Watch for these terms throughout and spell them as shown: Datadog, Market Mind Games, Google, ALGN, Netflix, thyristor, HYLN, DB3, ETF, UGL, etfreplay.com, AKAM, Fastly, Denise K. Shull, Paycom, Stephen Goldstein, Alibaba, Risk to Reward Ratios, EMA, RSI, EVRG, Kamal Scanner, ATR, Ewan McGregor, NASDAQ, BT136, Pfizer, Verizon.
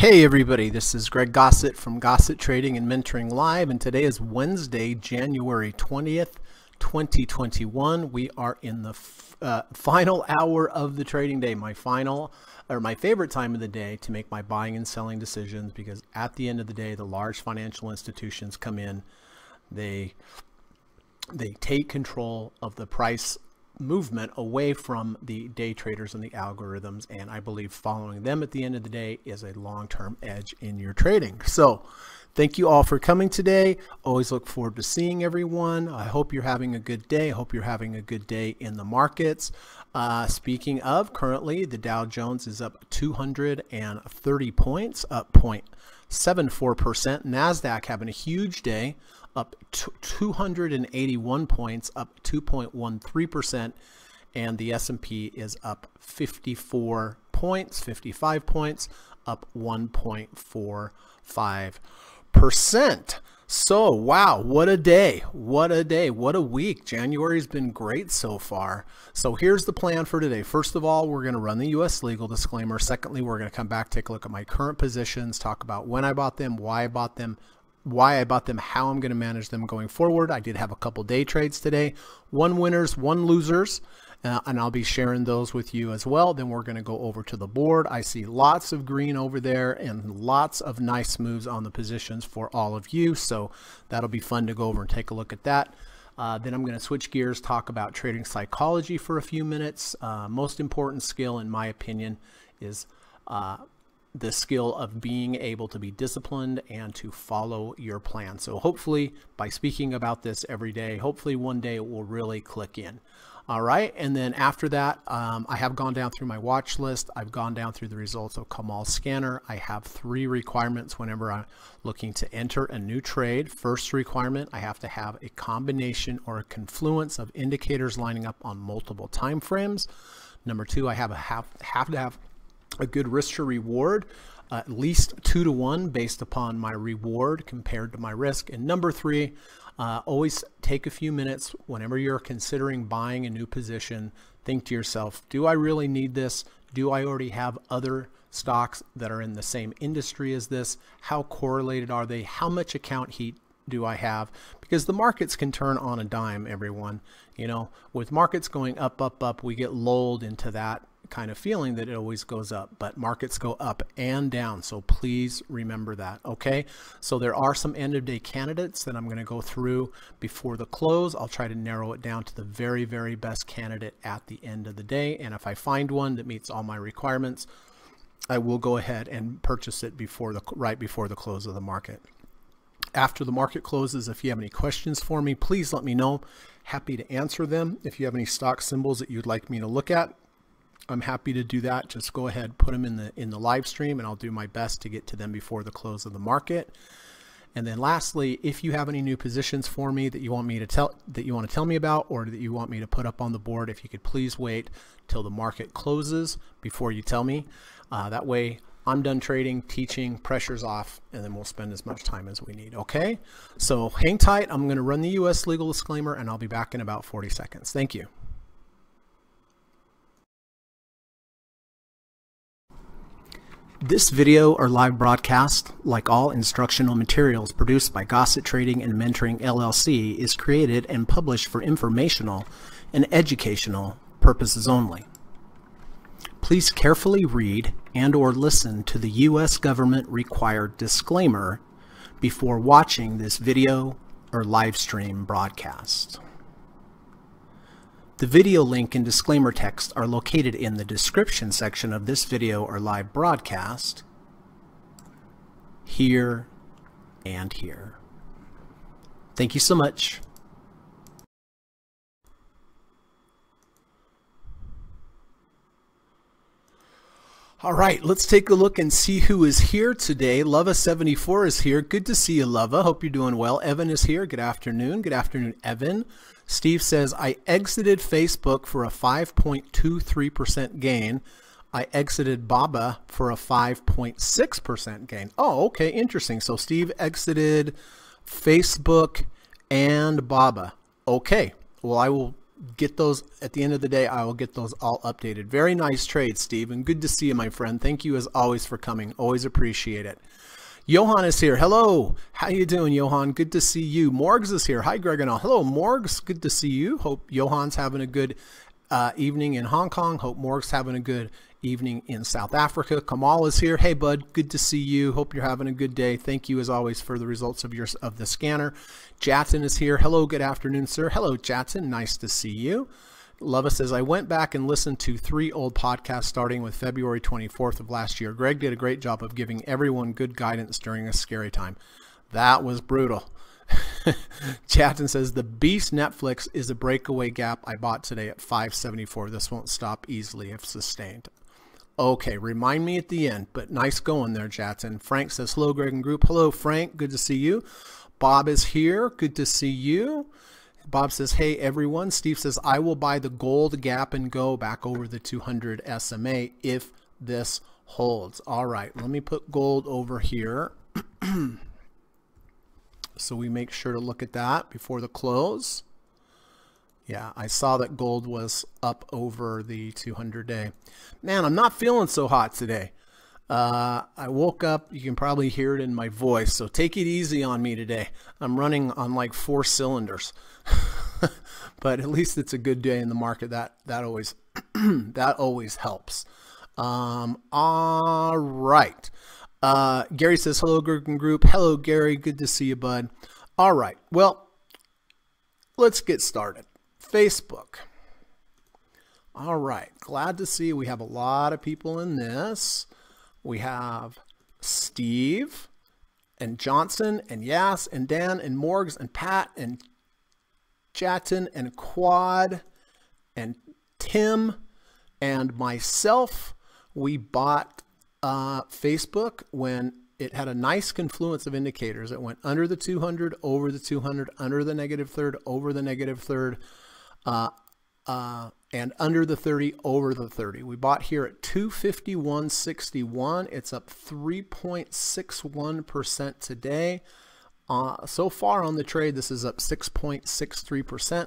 Hey everybody, this is Greg Gossett from Gossett Trading and Mentoring Live, and today is Wednesday, January 20th, 2021. We are in the final hour of the trading day, my favorite time of the day to make my buying and selling decisions, because at the end of the day, the large financial institutions come in, they take control of the price movement away from the day traders and the algorithms, and I believe following them at the end of the day is a long-term edge in your trading. So thank you all for coming today. Always look forward to seeing everyone. I hope you're having a good day. I hope you're having a good day in the markets. Speaking of, currently the Dow Jones is up 230 points, up 0.74%. NASDAQ having a huge day, up 281 points, up 2.13%, and the S&P is up 55 points, up 1.45%. So wow, what a day, what a day, what a week. January's been great so far. So here's the plan for today. First of all, we're going to run the U.S. legal disclaimer. Secondly, we're going to come back, take a look at my current positions, talk about when I bought them, why I bought them, how I'm going to manage them going forward. I did have a couple day trades today, one winners, one losers, and I'll be sharing those with you as well. Then we're going to go over to the board. I see lots of green over there and lots of nice moves on the positions for all of you. So that'll be fun to go over and take a look at that. Then I'm going to switch gears, talk about trading psychology for a few minutes. Most important skill, in my opinion, is the skill of being able to be disciplined and to follow your plan. So hopefully by speaking about this every day, hopefully one day it will really click in. All right. And then after that, I have gone down through my watch list. I've gone down through the results of Kamal Scanner. I have three requirements whenever I'm looking to enter a new trade. First requirement, I have to have a combination or a confluence of indicators lining up on multiple time frames. Number two, I have to have a good risk to reward, at least 2-to-1 based upon my reward compared to my risk. And number three, always take a few minutes whenever you're considering buying a new position. Think to yourself, do I really need this? Do I already have other stocks that are in the same industry as this? How correlated are they? How much account heat do I have? Because the markets can turn on a dime, everyone. You know, with markets going up, up, up, we get lulled into that kind of feeling that it always goes up, but markets go up and down. So please remember that. Okay. So there are some end of day candidates that I'm going to go through before the close. I'll try to narrow it down to the very, very best candidate at the end of the day. And if I find one that meets all my requirements, I will go ahead and purchase it right before the close of the market. After the market closes, if you have any questions for me, please let me know. Happy to answer them. If you have any stock symbols that you'd like me to look at, I'm happy to do that. Just go ahead, put them in the live stream, and I'll do my best to get to them before the close of the market. And then lastly, if you have any new positions for me that you want me to tell me about, or that you want me to put up on the board, if you could please wait till the market closes before you tell me. That way I'm done trading, teaching, pressure's off, and then we'll spend as much time as we need. Okay? So hang tight. I'm going to run the U.S. legal disclaimer, and I'll be back in about 40 seconds. Thank you. This video or live broadcast, like all instructional materials produced by Gossett Trading and Mentoring LLC, is created and published for informational and educational purposes only. Please carefully read and or listen to the U.S. government required disclaimer before watching this video or live stream broadcast. The video link and disclaimer text are located in the description section of this video or live broadcast, here and here. Thank you so much. All right, let's take a look and see who is here today. Lova74 is here. Good to see you, Lova. Hope you're doing well. Evan is here. Good afternoon. Good afternoon, Evan. Steve says, I exited Facebook for a 5.23% gain. I exited Baba for a 5.6% gain. Oh, okay. Interesting. So Steve exited Facebook and Baba. Okay. Well, I will get those at the end of the day. I will get those all updated. Very nice trade, Steve, and good to see you, my friend. Thank you as always for coming. Always appreciate it. Johan is here. Hello. How you doing, Johan? Good to see you. Morgs is here. Hi, Greg and all. Hello, Morgs. Good to see you. Hope Johan's having a good evening in Hong Kong. Hope Morgs having a good evening in South Africa. Kamal is here. Hey, bud. Good to see you. Hope you're having a good day. Thank you, as always, for the results of the scanner. Jatin is here. Hello. Good afternoon, sir. Hello, Jatin. Nice to see you. Lova says, I went back and listened to 3 old podcasts starting with February 24th of last year. Greg did a great job of giving everyone good guidance during a scary time. That was brutal. Jatin says, the Beast Netflix is a breakaway gap I bought today at 574. This won't stop easily if sustained. Okay, remind me at the end, but nice going there, Jatin. Frank says, hello, Greg and group. Hello, Frank. Good to see you. Bob is here. Good to see you. Bob says, hey, everyone. Steve says, I will buy the gold gap and go back over the 200 SMA if this holds. All right, let me put gold over here. So we make sure to look at that before the close. Yeah, I saw that gold was up over the 200-day. Man, I'm not feeling so hot today. I woke up, you can probably hear it in my voice, so take it easy on me today. I'm running on like 4 cylinders, but at least it's a good day in the market. That always, that always helps. All right. Gary says, hello, Greg and group. Hello, Gary. Good to see you, bud. All right. Well, let's get started. Facebook. All right. Glad to see we have a lot of people in this. We have Steve and Johnson and Yas and Dan and Morgs and Pat and Jatin and Quad and Tim and myself. We bought Facebook when it had a nice confluence of indicators. It went under the 200, over the 200, under the -3rd, over the -3rd, and under the 30, over the 30. We bought here at 251.61. It's up 3.61% today. So far on the trade, this is up 6.63%.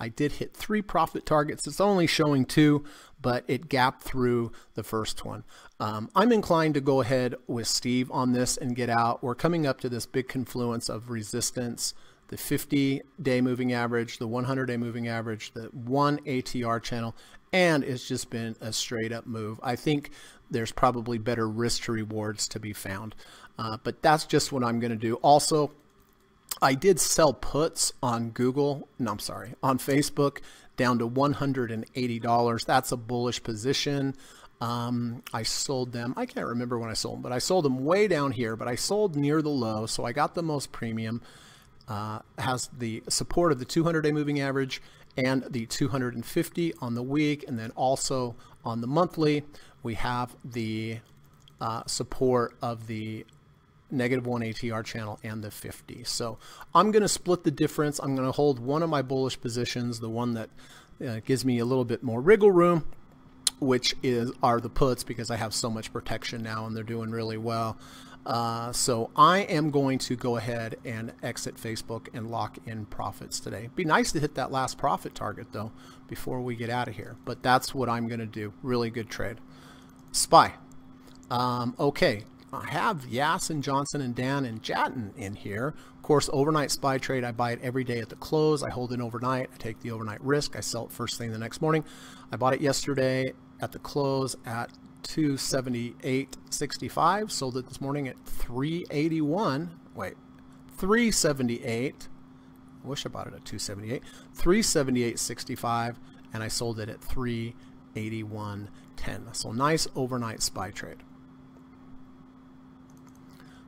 I did hit 3 profit targets. It's only showing 2, but it gapped through the first one. I'm inclined to go ahead with Steve on this and get out. We're coming up to this big confluence of resistance. The 50-day moving average, the 100-day moving average, the 1 ATR channel, and it's just been a straight-up move. I think there's probably better risk to rewards to be found, but that's just what I'm going to do. Also, I did sell puts on on Facebook down to $180. That's a bullish position. I sold them. I can't remember when I sold them, but I sold them way down here, but I sold near the low, so I got the most premium. Has the support of the 200-day moving average and the 250 on the week, and then also on the monthly we have the support of the -1 ATR channel and the 50. So I'm going to split the difference. I'm going to hold one of my bullish positions, the one that gives me a little bit more wriggle room, which are the puts, because I have so much protection now and they're doing really well. So I am going to go ahead and exit Facebook and lock in profits today. It'd be nice to hit that last profit target though before we get out of here, but that's what I'm going to do. Really good trade. SPY. Okay, I have Yas and Johnson and Dan and Jatin in here. Of course, overnight SPY trade, I buy it every day at the close. I hold it overnight. I take the overnight risk. I sell it first thing the next morning. I bought it yesterday at the close at 278.65, sold it this morning at 381. Wait, 378. I wish I bought it at 278. 378.65, and I sold it at 381.10. So nice overnight SPY trade.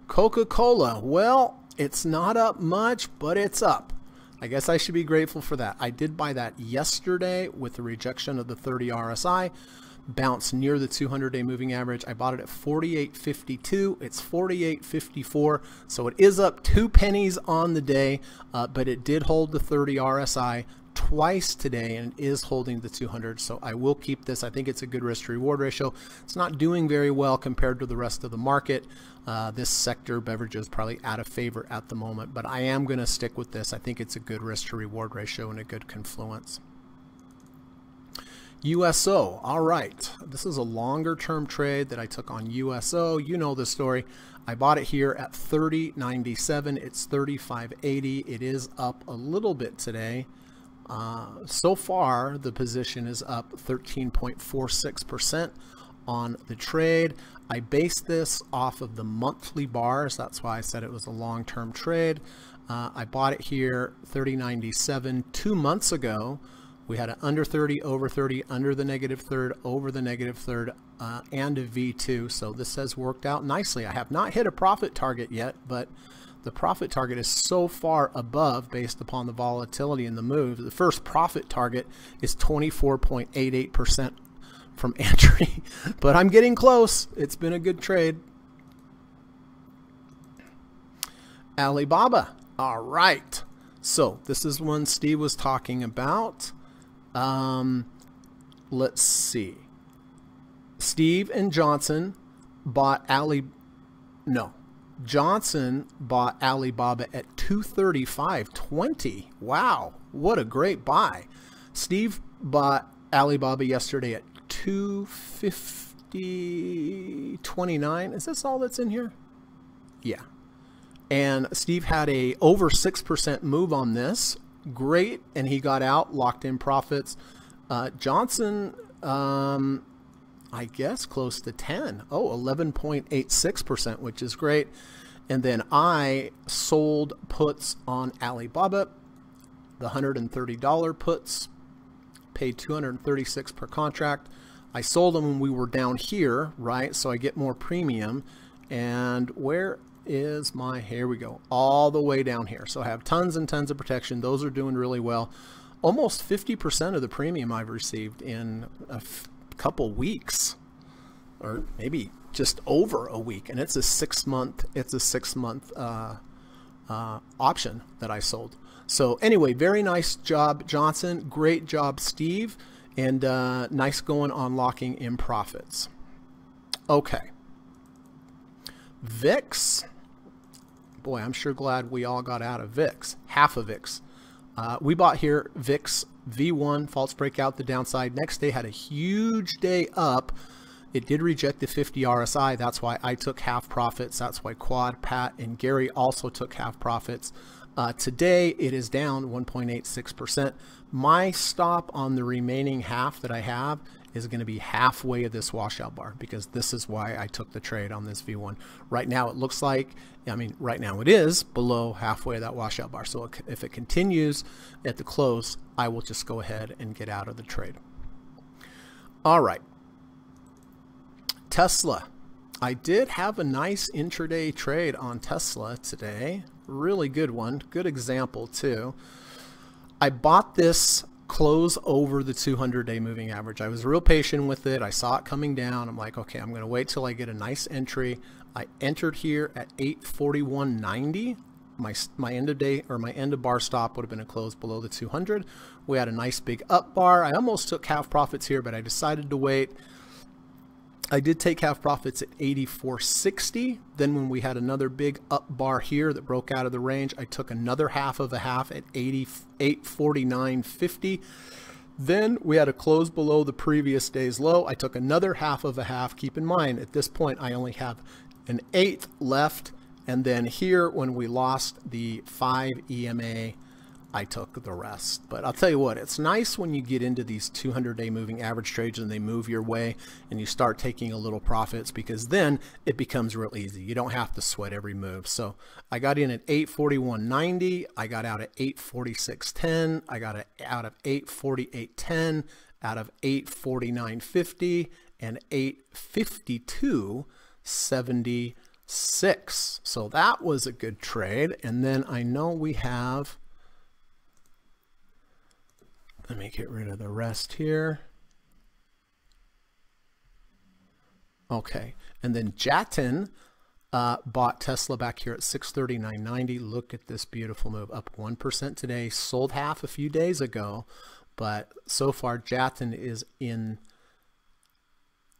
Coca-Cola. Well, it's not up much, but it's up. I guess I should be grateful for that. I did buy that yesterday with the rejection of the 30 RSI. Bounce near the 200-day moving average. I bought it at 48.52. It's 48.54, so it is up 2 pennies on the day, but it did hold the 30 RSI twice today and is holding the 200, so I will keep this. I think it's a good risk to reward ratio. It's not doing very well compared to the rest of the market. This sector, beverages, probably out of favor at the moment, but I am going to stick with this. I think it's a good risk to reward ratio and a good confluence. USO. All right, this is a longer term trade that I took on USO. You know this story. I bought it here at 30.97. It's 35.80. It is up a little bit today. So far the position is up 13.46% on the trade. I based this off of the monthly bars. That's why I said it was a long term trade. I bought it here 30.97 2 months ago. We had an under 30, over 30, under the negative third, over the negative third, and a V2. So this has worked out nicely. I have not hit a profit target yet, but the profit target is so far above, based upon the volatility and the move. The first profit target is 24.88% from entry, but I'm getting close. It's been a good trade. Alibaba. All right. So this is one Steve was talking about. Let's see. Steve and Johnson bought Johnson bought Alibaba at 235.20. Wow, what a great buy. Steve bought Alibaba yesterday at 250.29. Is this all that's in here? Yeah. And Steve had a over 6% move on this. Great, and he got out, locked in profits. Johnson, I guess close to 10. Oh, 11.86%, which is great. And then I sold puts on Alibaba, the $130 puts, paid $236 per contract. I sold them when we were down here, right? So I get more premium. And where is my, here we go, all the way down here. So I have tons and tons of protection. Those are doing really well. Almost 50% of the premium I've received in a couple weeks, or maybe just over a week. And it's a 6 month, option that I sold. So anyway, very nice job, Johnson. Great job, Steve. And nice going on locking in profits. Okay. VIX. Boy, I'm sure glad we all got out of VIX, half of VIX. We bought here VIX V1, false breakout, the downside. Next day had a huge day up. It did reject the 50 RSI. That's why I took half profits. That's why Quad, Pat, and Gary also took half profits. Today it is down 1.86%. My stop on the remaining half that I have is going to be halfway of this washout bar, because this is why I took the trade on this V1. Right now it looks like, I mean, right now it is below halfway of that washout bar. So if it continues at the close, I will just go ahead and get out of the trade. All right. Tesla. I did have a nice intraday trade on Tesla today. Really good one. Good example too. I bought this close over the 200-day moving average. I was real patient with it. I saw it coming down. I'm like, okay, I'm going to wait till I get a nice entry. I entered here at 841.90. My end of day, or my end of bar stop would have been a close below the 200. We had a nice big up bar. I almost took half profits here, but I decided to wait. I did take half profits at 84.60. Then when we had another big up bar here that broke out of the range, I took another half of a half at 88.49.50. Then we had a close below the previous day's low. I took another half of a half. Keep in mind, at this point, I only have an eighth left. And then here, when we lost the 5 EMA, I took the rest. But I'll tell you what, it's nice when you get into these 200-day moving average trades and they move your way and you start taking a little profits, because then it becomes real easy. You don't have to sweat every move. So I got in at 841.90. I got out at 846.10. I got out of 848.10, out of 849.50, and 852.76. So that was a good trade. And then I know we have, let me get rid of the rest here. Okay, and then Jatin bought Tesla back here at 639.90. Look at this beautiful move, up 1% today, sold half a few days ago, but so far Jatin is in,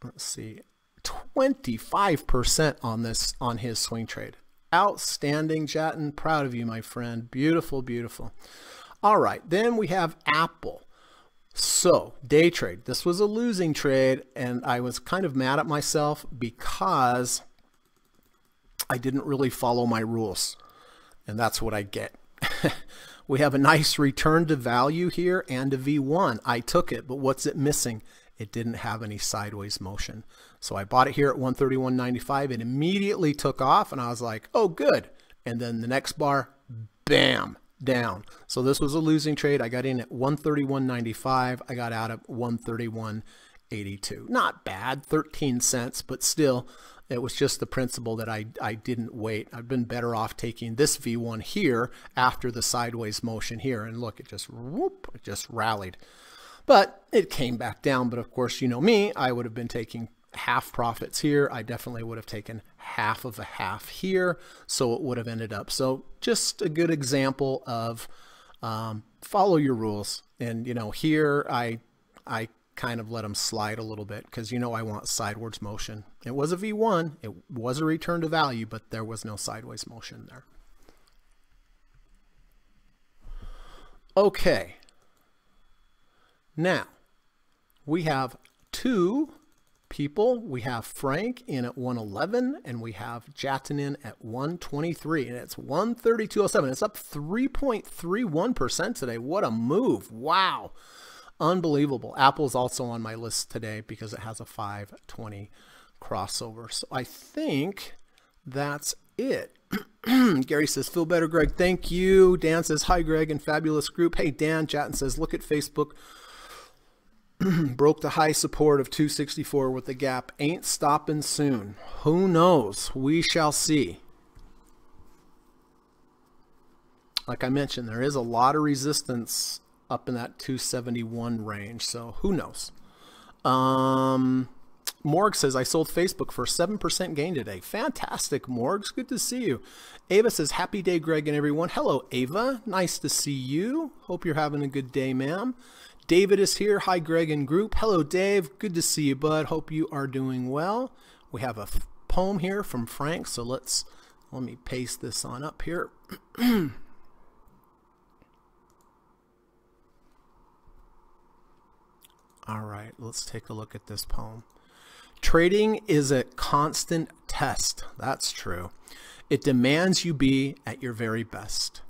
let's see, 25% on this, on his swing trade. Outstanding, Jatin. Proud of you, my friend. Beautiful, beautiful. All right, then we have Apple. So day trade, this was a losing trade, and I was kind of mad at myself because I didn't really follow my rules, and that's what I get. We have a nice return to value here and to V1. I took it, but what's it missing? It didn't have any sideways motion. So I bought it here at 131.95. It immediately took off, and I was like, oh, good. And then the next bar, bam, down. So this was a losing trade. I got in at 131.95. I got out at 131.82. Not bad, 13 cents, but still, it was just the principle that I didn't wait. I've been better off taking this V1 here after the sideways motion here. And look, it just, whoop, it just rallied. But it came back down. But of course, you know me, I would have been taking half profits here. I definitely would have taken half of a half here. So it would have ended up. So just a good example of follow your rules. And, you know, here I kind of let them slide a little bit because, you know, I want sidewards motion. It was a V1. It was a return to value, but there was no sideways motion there. Okay. Now, we have two people. We have Frank in at 111, and we have Jatin in at 123, and it's 132.07. It's up 3.31% today. What a move. Wow. Unbelievable. Apple's also on my list today because it has a 520 crossover. So I think that's it. Gary says, feel better, Greg. Thank you. Dan says, hi, Greg and fabulous group. Hey, Dan. Jatin says, look at Facebook. Broke the high support of 264 with the gap. Ain't stopping soon. Who knows? We shall see. Like I mentioned, there is a lot of resistance up in that 271 range. So who knows? Morg says, I sold Facebook for 7% gain today. Fantastic, Morgs. Good to see you. Ava says, happy day, Greg and everyone. Hello, Ava. Nice to see you. Hope you're having a good day, ma'am. David is here. Hi, Greg and group. Hello, Dave. Good to see you, bud. Hope you are doing well. We have a poem here from Frank. So let me paste this on up here. All right, let's take a look at this poem. Trading is a constant test. That's true. It demands you be at your very best.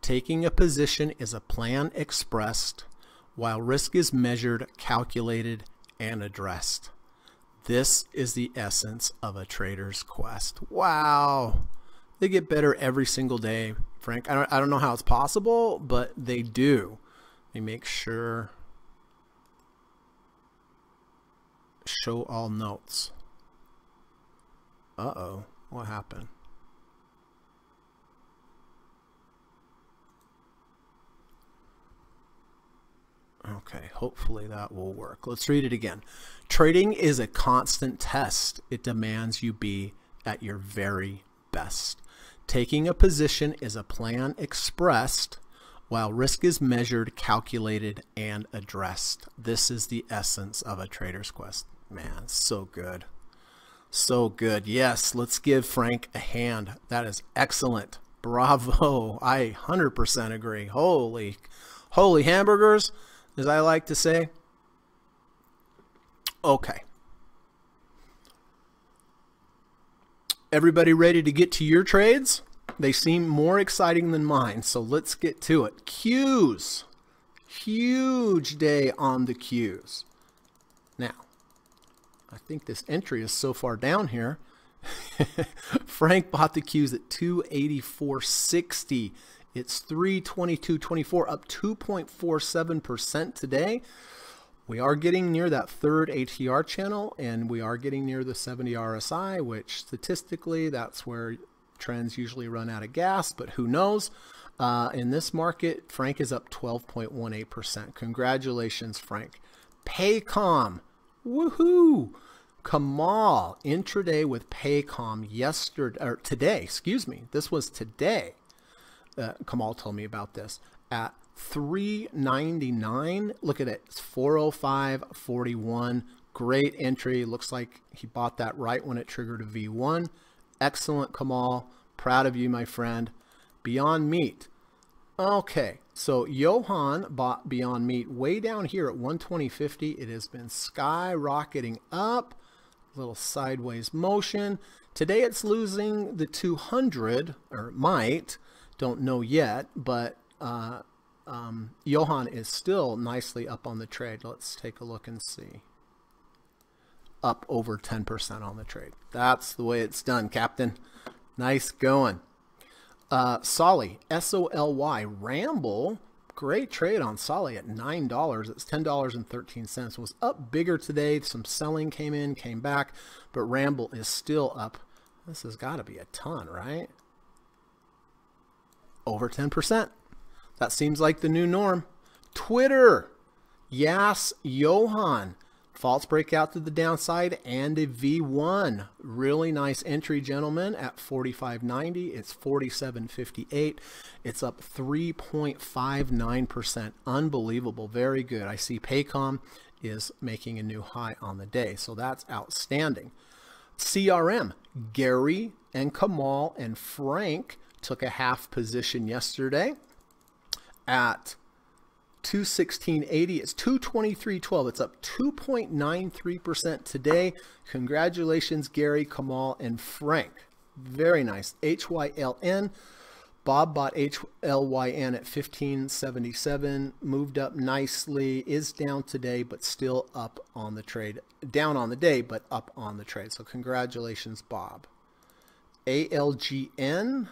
Taking a position is a plan expressed, while risk is measured, calculated, and addressed. This is the essence of a trader's quest. Wow. They get better every single day, Frank. I don't know how it's possible, but they do. Let me make sure. Show all notes. Uh-oh, what happened? Okay, hopefully that will work. Let's read it again. Trading is a constant test. It demands you be at your very best. Taking a position is a plan expressed, while risk is measured, calculated, and addressed. This is the essence of a trader's quest. Man, so good. So good. Yes, let's give Frank a hand. That is excellent. Bravo. I 100% agree. Holy hamburgers, as I like to say. Okay. Everybody ready to get to your trades? They seem more exciting than mine, so let's get to it. Qs. Huge day on the Qs. Now, I think this entry is so far down here. Frank bought the Qs at 284.60. It's 322.24, up 2.47% today. We are getting near that third ATR channel, and we are getting near the 70 RSI, which statistically, that's where trends usually run out of gas, but who knows? In this market, Frank is up 12.18%. Congratulations, Frank. Paycom. Woohoo! Kamal, intraday with Paycom yesterday, or today, excuse me. This was today. Kamal told me about this at 399. Look at it. It's 405.41. Great entry. Looks like he bought that right when it triggered a V1. Excellent, Kamal. Proud of you, my friend. Beyond Meat, Okay, so Johan bought Beyond Meat way down here at 120.50. It has been skyrocketing up, a little sideways motion. Today it's losing the 200, or it might, don't know yet, but Johan is still nicely up on the trade. Let's take a look and see. Up over 10% on the trade. That's the way it's done, Captain. Nice going. Solly, S-O-L-Y, Ramble. Great trade on Solly at $9. It's $10.13. Was up bigger today. Some selling came in, came back, but Ramble is still up. This has got to be a ton, right? Over 10%. That seems like the new norm. Twitter, Yas Johan, false breakout to the downside and a V1. Really nice entry, gentlemen, at 45.90. It's 47.58. It's up 3.59%. Unbelievable. Very good. I see Paycom is making a new high on the day, so that's outstanding. CRM, Gary and Kamal and Frank took a half position yesterday at 216.80. It's 223.12. It's up 2.93% today. Congratulations, Gary, Kamal, and Frank. Very nice. HYLN. Bob bought HLYN at 15.77. Moved up nicely. Is down today, but still up on the trade. Down on the day, but up on the trade. So congratulations, Bob. ALGN.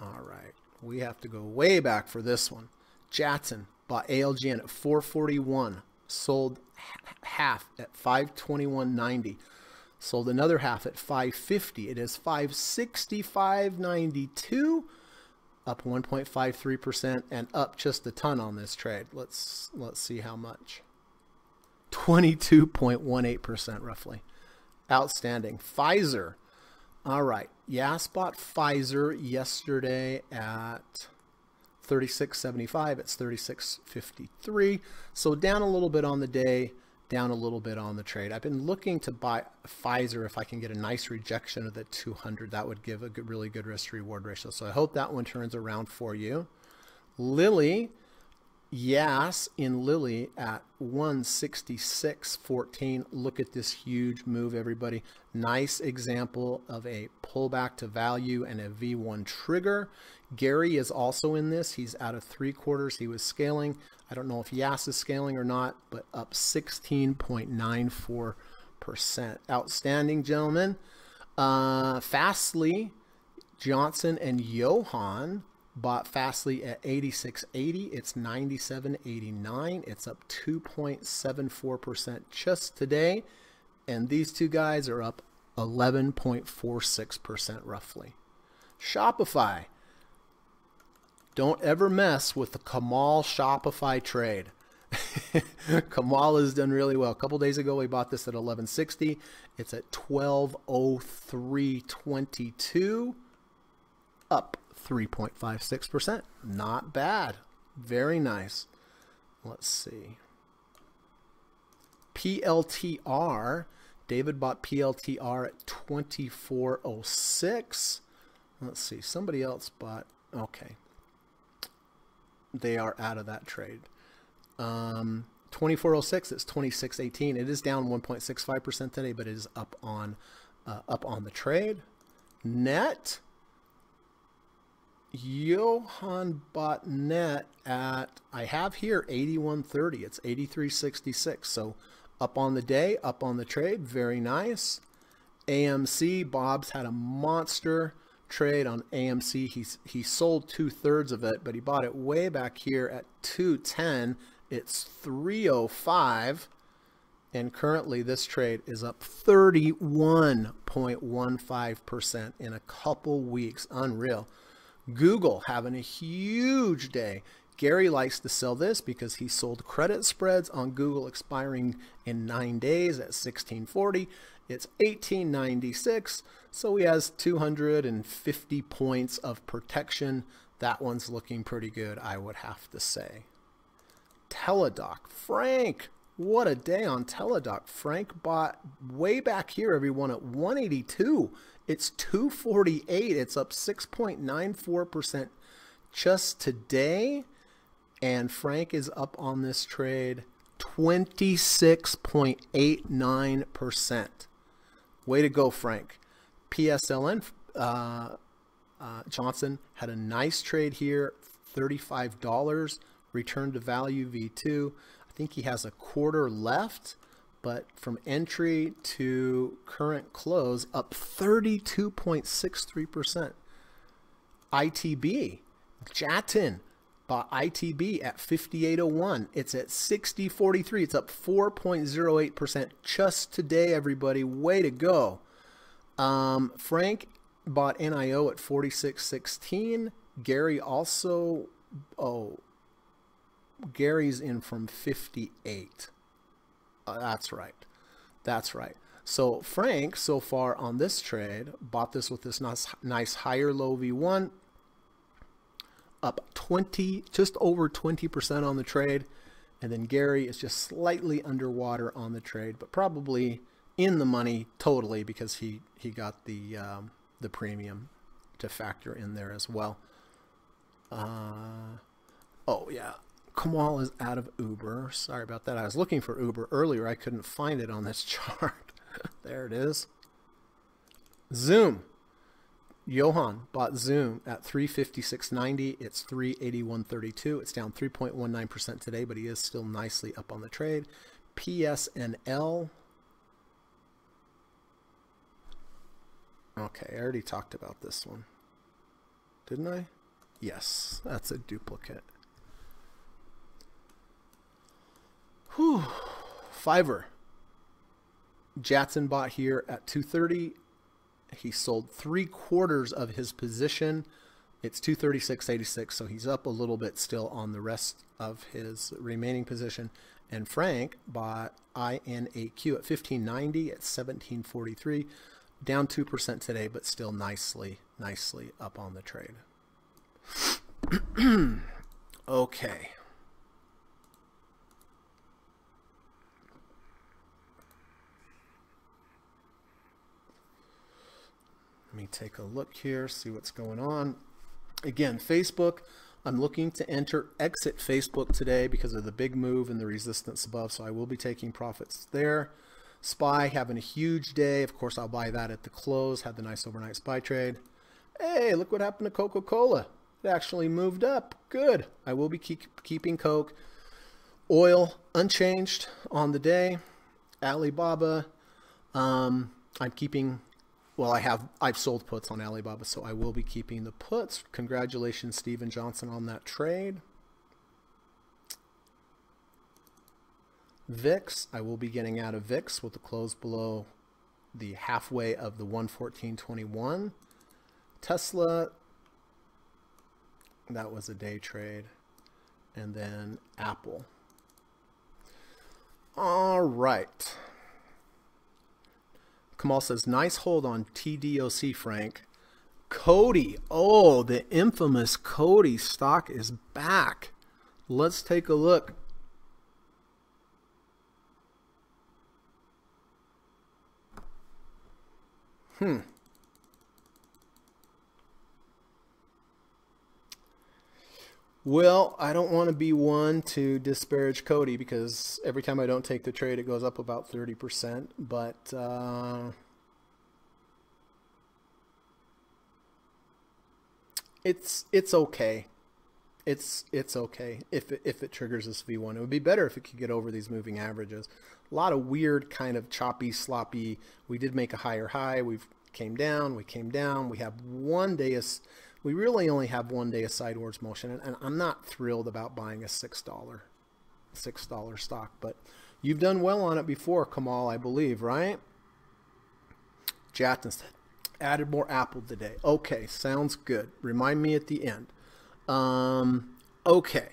All right. We have to go way back for this one. Jatson bought ALGN at 441, sold half at 521.90, sold another half at 550. It is 565.92, up 1.53% and up just a ton on this trade. Let's see how much. 22.18% roughly. Outstanding. Pfizer. All right, Yas bought Pfizer yesterday at 36.75. It's 36.53. So down a little bit on the day, down a little bit on the trade. I've been looking to buy Pfizer if I can get a nice rejection of the 200. That would give a good, really good risk-reward ratio. So I hope that one turns around for you. Lilly, Yas in Lilly at 166.14. Look at this huge move, everybody. Nice example of a pullback to value and a V1 trigger. Gary is also in this. He's out of 3/4. He was scaling. I don't know if Yas is scaling or not, but up 16.94%. Outstanding, gentlemen. Fastly, Johnson and Johan bought Fastly at 86.80. It's 97.89. It's up 2.74% just today. And these two guys are up 11.46% roughly. Shopify. Don't ever mess with the Kamal Shopify trade. Kamal has done really well. A couple days ago, we bought this at 11.60. It's at 12.03.22. Up 3.56%. Not bad. Very nice. Let's see. PLTR. David bought PLTR at 24.06. Let's see. Somebody else bought. Okay. They are out of that trade. 24.06. It's 26.18. It is down 1.65% today, but it is up on the trade. Net. Johan bought Net at, I have here, 81.30. It's 83.66. So up on the day, up on the trade. Very nice. AMC, Bob's had a monster trade on AMC. He sold 2/3 of it, but he bought it way back here at 210. It's 305. And currently this trade is up 31.15% in a couple weeks. Unreal. Google having a huge day. Gary likes to sell this because he sold credit spreads on Google expiring in 9 days at 16.40. It's 18.96. So he has 250 points of protection. That one's looking pretty good, I would have to say. TeleDoc. Frank, what a day on TeleDoc. Frank bought way back here, everyone, at 182. It's 248. It's up 6.94% just today. And Frank is up on this trade 26.89%. Way to go, Frank. PSLN Johnson had a nice trade here, $35, return to value V2. I think he has a quarter left, but from entry to current close, up 32.63%. ITB, Jatin bought ITB at 58.01. It's at 60.43. It's up 4.08% just today, everybody. Way to go. Frank bought NIO at 46.16. Gary also, Gary's in from 58. That's right. That's right. So Frank, so far on this trade, bought this with this nice higher low V1, up 20, just over 20% on the trade. And then Gary is just slightly underwater on the trade, but probably in the money totally because he got the premium to factor in there as well. Oh yeah. Kamal is out of Uber. Sorry about that. I was looking for Uber earlier. I couldn't find it on this chart. There it is. Zoom. Johan bought Zoom at 356.90. It's 381.32. It's down 3.19% today, but he is still nicely up on the trade. PSNL. Okay, I already talked about this one. Didn't I? Yes, that's a duplicate. Whew. Fiverr. Jatin bought here at 230. He sold 3/4 of his position. It's 236.86, so he's up a little bit still on the rest of his remaining position. And Frank bought INAQ at 15.90. It's 17.43, down 2% today, but still nicely up on the trade. Okay. Let me take a look here, see what's going on. Again, Facebook, I'm looking to exit Facebook today because of the big move and the resistance above, so I will be taking profits there. SPY having a huge day. Of course, I'll buy that at the close. Had the nice overnight SPY trade. Hey, look what happened to Coca-Cola. It actually moved up. Good. I will be keeping Coke. Oil unchanged on the day. Alibaba, I'm keeping... Well, I've sold puts on Alibaba, so I will be keeping the puts. Congratulations, Steven Johnson, on that trade. VIX, I will be getting out of VIX with the close below the halfway of the 114.21. Tesla, that was a day trade. And then Apple. All right. Kamal says, nice hold on TDOC, Frank. Cody, oh, the infamous Cody stock is back. Let's take a look. Well, I don't want to be one to disparage Cody because every time I don't take the trade, it goes up about 30%. But it's okay. It's okay if it triggers this V1. It would be better if it could get over these moving averages. A lot of weird kind of choppy, sloppy. We did make a higher high. We've came down. We came down. We have one day as... We really only have one day of sideways motion, and I'm not thrilled about buying a $6 stock, but you've done well on it before, Kamal, I believe, right? Jatin added more Apple today. Okay, sounds good. Remind me at the end. Okay,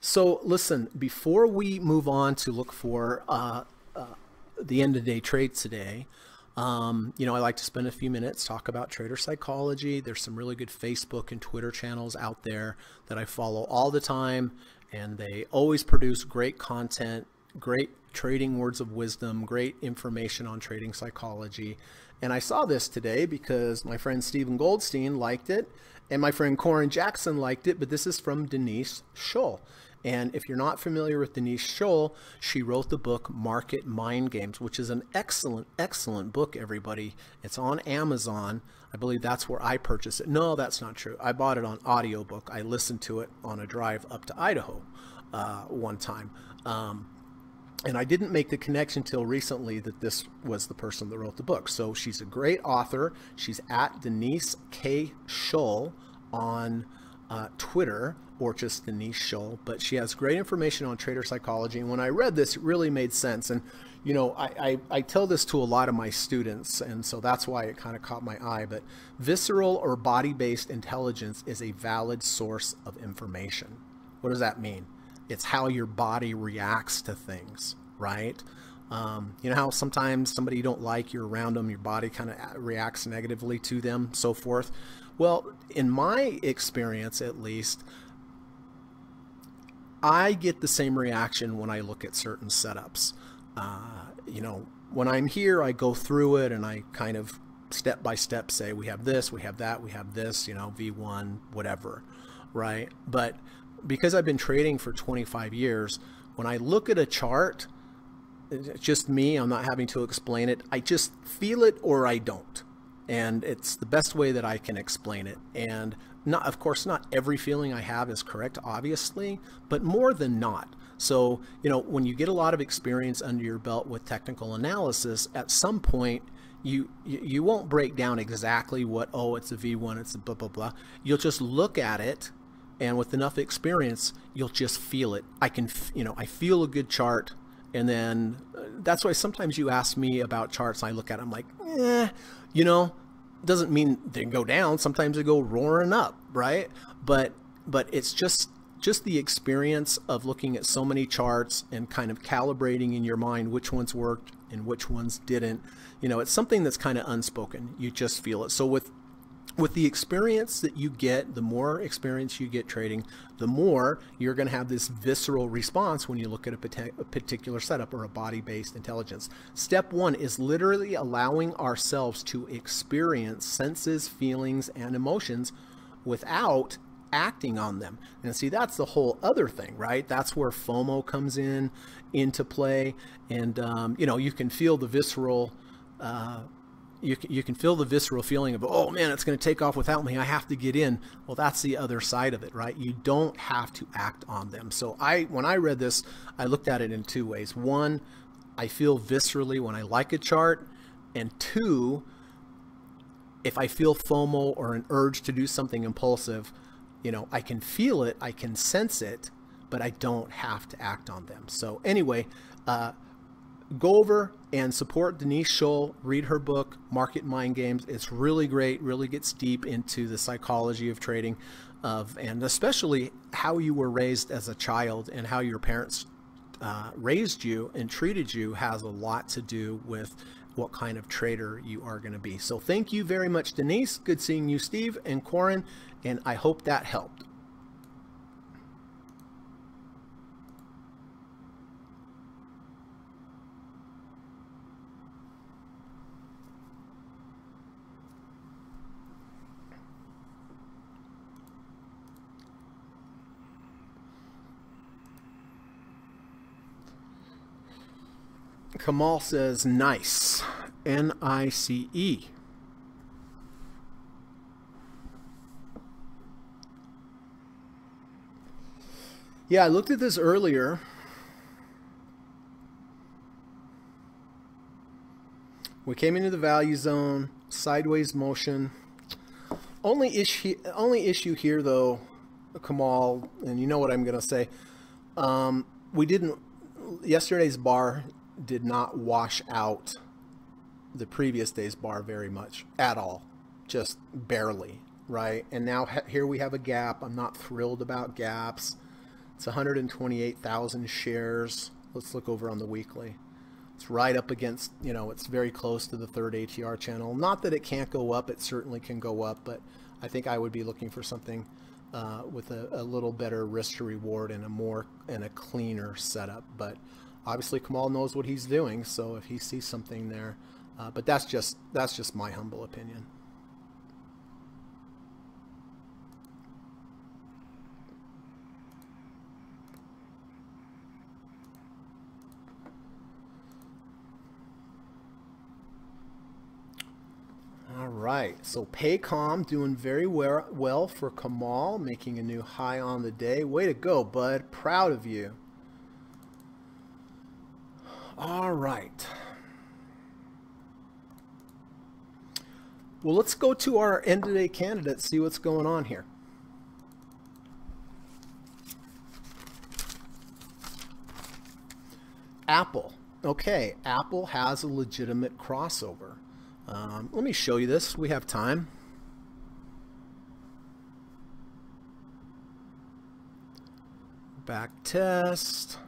so listen, before we move on to look for the end-of-day trades today, you know, I like to spend a few minutes, talk about trader psychology. There's some really good Facebook and Twitter channels out there that I follow all the time, and they always produce great content, great trading words of wisdom, great information on trading psychology. And I saw this today because my friend Stephen Goldstein liked it, and my friend Corin Jackson liked it, but this is from Denise Shull. And if you're not familiar with Denise Shull, she wrote the book Market Mind Games, which is an excellent, excellent book, everybody. It's on Amazon. I believe that's where I purchased it. No, that's not true. I bought it on audiobook. I listened to it on a drive up to Idaho one time. And I didn't make the connection till recently that this was the person that wrote the book. So she's a great author. She's at Denise K. Shull on Twitter, or just Denise Shull, but she has great information on trader psychology. And when I read this, it really made sense. And, you know, I tell this to a lot of my students, and so that's why it kind of caught my eye. But visceral or body-based intelligence is a valid source of information. What does that mean? It's how your body reacts to things, right? You know how sometimes somebody you don't like, you're around them, your body kind of reacts negatively to them, so forth. Well, in my experience, at least, I get the same reaction when I look at certain setups. You know, when I'm here, I go through it and I kind of step by step say, we have this, we have that, we have this, you know, V1, whatever, right? But because I've been trading for 25 years, when I look at a chart, it's just me, I'm not having to explain it. I just feel it or I don't. And it's the best way that I can explain it. And not, of course, not every feeling I have is correct, obviously, but more than not. So, you know, when you get a lot of experience under your belt with technical analysis, at some point, you won't break down exactly what, oh, it's a V1, it's a blah, blah, blah. You'll just look at it. And with enough experience, you'll just feel it. I can, you know, I feel a good chart. And then that's why sometimes you ask me about charts. And I look at them like, eh, you know, doesn't mean they go down. Sometimes they go roaring up, right? But it's just the experience of looking at so many charts and kind of calibrating in your mind which ones worked and which ones didn't. You know, it's something that's kind of unspoken. You just feel it. So with the experience that you get, the more experience you get trading, the more you're going to have this visceral response when you look at a particular setup or a body-based intelligence. Step one is literally allowing ourselves to experience senses, feelings, and emotions without acting on them. And see, that's the whole other thing, right? That's where FOMO comes into play. And, you know, you can feel the visceral you can feel the visceral feeling of, oh man, it's going to take off without me. I have to get in. Well, that's the other side of it, right? You don't have to act on them. So when I read this, I looked at it in two ways. One, I feel viscerally when I like a chart. And two, if I feel FOMO or an urge to do something impulsive, you know, I can feel it, I can sense it, but I don't have to act on them. So anyway, go over and support Denise Shull. Read her book, Market Mind Games. It's really great, really gets deep into the psychology of trading, and especially how you were raised as a child and how your parents raised you and treated you has a lot to do with what kind of trader you are going to be. So thank you very much, Denise. Good seeing you, Steve and Corin, and I hope that helped. Kamal says, nice, N-I-C-E. Yeah, I looked at this earlier. We came into the value zone, sideways motion. Only issue here, though, Kamal, and you know what I'm going to say, yesterday's bar did not wash out the previous day's bar very much at all, just barely, right? And now here we have a gap. I'm not thrilled about gaps. It's 128,000 shares. Let's look over on the weekly. It's right up against, you know, it's very close to the third ATR channel. Not that it can't go up, it certainly can go up, but I think I would be looking for something with a little better risk to reward and a cleaner setup. But obviously, Kamal knows what he's doing, so if he sees something there, But that's just my humble opinion. Right, so Paycom doing very well for Kamal, making a new high on the day. Way to go, bud. Proud of you. All right. Well, let's go to our end of day candidate, see what's going on here. Apple. Okay, Apple has a legitimate crossover. Let me show you this. We have time. Back test.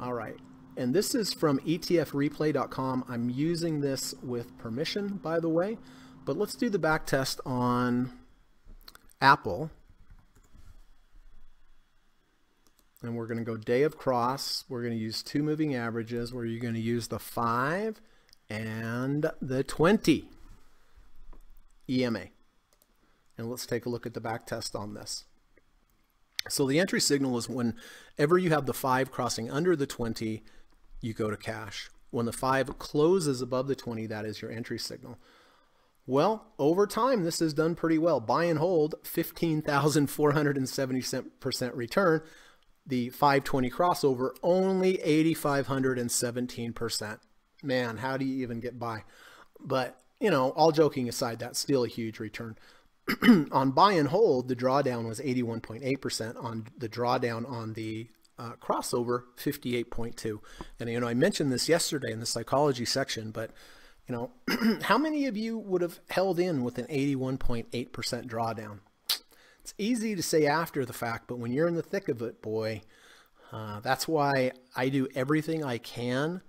All right. And this is from etfreplay.com. I'm using this with permission, by the way. But let's do the back test on Apple. And we're going to go day of cross. We're going to use two moving averages where you're going to use the 5 and the 20 EMA. And let's take a look at the back test on this. So the entry signal is whenever you have the 5 crossing under the 20, you go to cash. When the 5 closes above the 20, that is your entry signal. Well, over time, this has done pretty well. Buy and hold, 15,470% return. The 520 crossover, only 8,517%. Man, how do you even get by? But, you know, all joking aside, that's still a huge return. On buy and hold, the drawdown was 81.8%. On the drawdown on the crossover, 58.2%. And, you know, I mentioned this yesterday in the psychology section, but, you know, how many of you would have held in with an 81.8% drawdown? It's easy to say after the fact, but when you're in the thick of it, boy, that's why I do everything I can,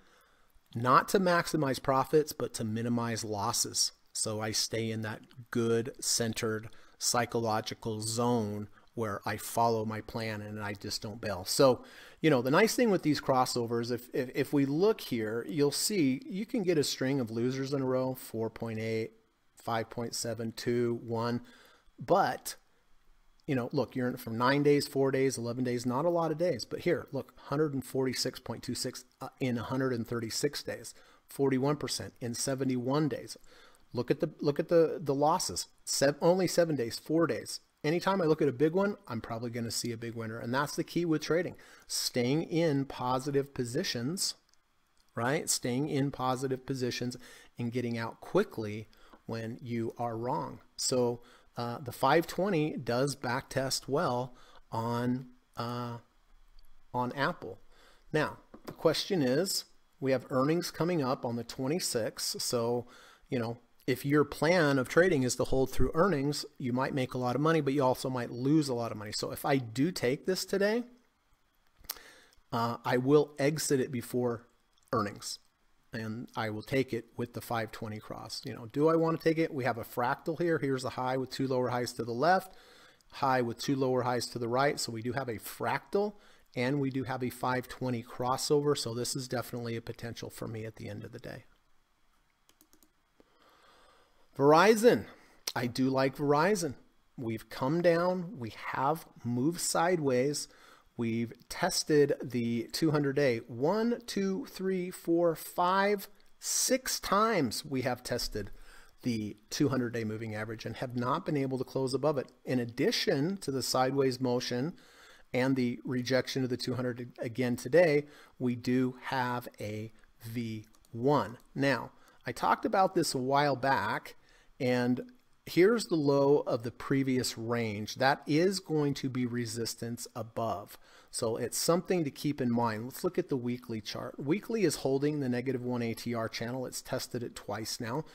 not to maximize profits, but to minimize losses. So I stay in that good, centered, psychological zone where I follow my plan and I just don't bail. So, you know, the nice thing with these crossovers, if we look here, you'll see you can get a string of losers in a row, 4.8, 5.7, 2, 1, but... You know, look, you're in from 9 days, 4 days, 11 days, not a lot of days. But here, look, 146.26 in 136 days, 41% in 71 days. Look at the losses, only 7 days, 4 days. Anytime I look at a big one, I'm probably going to see a big winner. And that's the key with trading, staying in positive positions, right? Staying in positive positions and getting out quickly when you are wrong. So the 520 does backtest well on Apple. Now, the question is, we have earnings coming up on the 26th. So, you know, if your plan of trading is to hold through earnings, you might make a lot of money, but you also might lose a lot of money. So if I do take this today, I will exit it before earnings. And I will take it with the 520 cross. You know, do I want to take it? We have a fractal here. Here's a high with two lower highs to the left, high with two lower highs to the right. So we do have a fractal and we do have a 520 crossover. So this is definitely a potential for me at the end of the day. Verizon. I do like Verizon. We've come down. We have moved sideways. We've tested the 200-day 6 times we have tested the 200-day moving average and have not been able to close above it. In addition to the sideways motion and the rejection of the 200 again today, we do have a V1. Now, I talked about this a while back, and here's the low of the previous range. That is going to be resistance above. So it's something to keep in mind. Let's look at the weekly chart. Weekly is holding the -1 ATR channel. It's tested it twice now.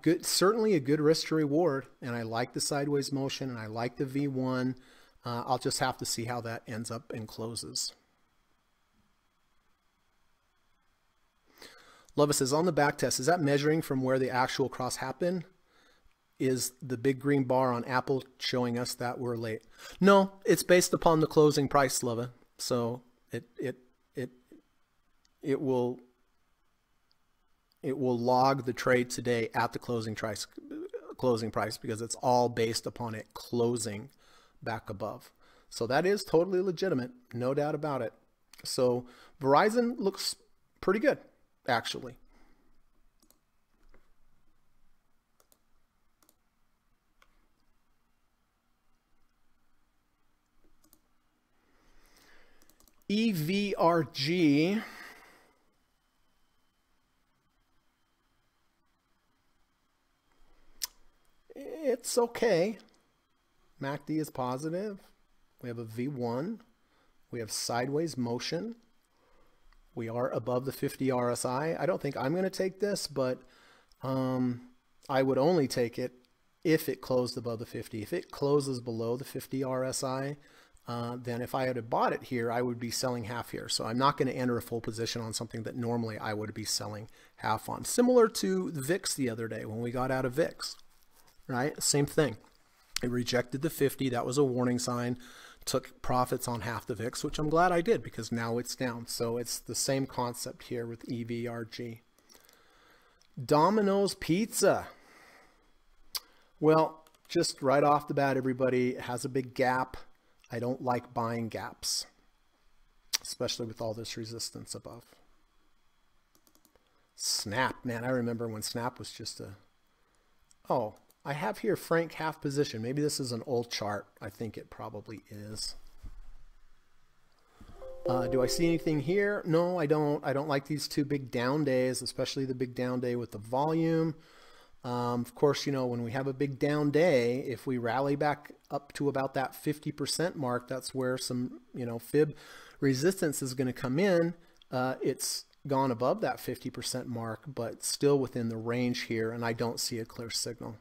Good, certainly a good risk to reward. And I like the sideways motion and I like the V1. I'll just have to see how that ends up and closes. Lova says, on the back test, is that measuring from where the actual cross happened? Is the big green bar on Apple showing us that we're late? No, it's based upon the closing price, Lova. So it will It will log the trade today at the closing price because it's all based upon it closing back above. So that is totally legitimate, no doubt about it. So Verizon looks pretty good, actually. EVRG. It's okay. MACD is positive. We have a V1. We have sideways motion. We are above the 50 RSI. I don't think I'm going to take this, but I would only take it if it closed above the 50. If it closes below the 50 RSI, then if I had bought it here, I would be selling half here. So I'm not going to enter a full position on something that normally I would be selling half on. Similar to VIX the other day when we got out of VIX. Right? Same thing. It rejected the 50. That was a warning sign. Took profits on half the VIX, which I'm glad I did because now it's down. So it's the same concept here with EVRG. Domino's Pizza. Well, just right off the bat, everybody, it has a big gap. I don't like buying gaps, especially with all this resistance above. Snap, man. I remember when Snap was just a... Oh, I have here Frank half position. Maybe this is an old chart. I think it probably is. Do I see anything here? No, I don't. I don't like these two big down days, especially the big down day with the volume. Of course, you know, when we have a big down day, if we rally back up to about that 50% mark, that's where some, you know, fib resistance is going to come in. It's gone above that 50% mark, but still within the range here, and I don't see a clear signal.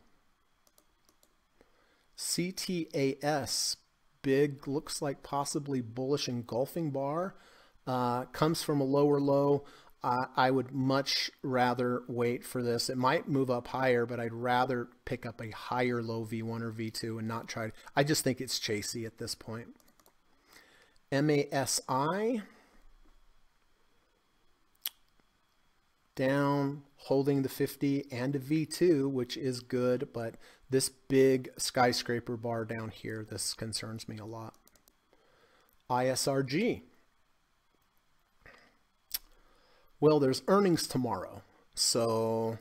CTAS, big, looks like possibly bullish engulfing bar, comes from a lower low. I would much rather wait for this. It might move up higher, but I'd rather pick up a higher low V1 or V2 and not try. I just think it's chasey at this point. MASI, down, holding the 50 and a V2, which is good, but this big skyscraper bar down here, this concerns me a lot. ISRG. Well, there's earnings tomorrow, so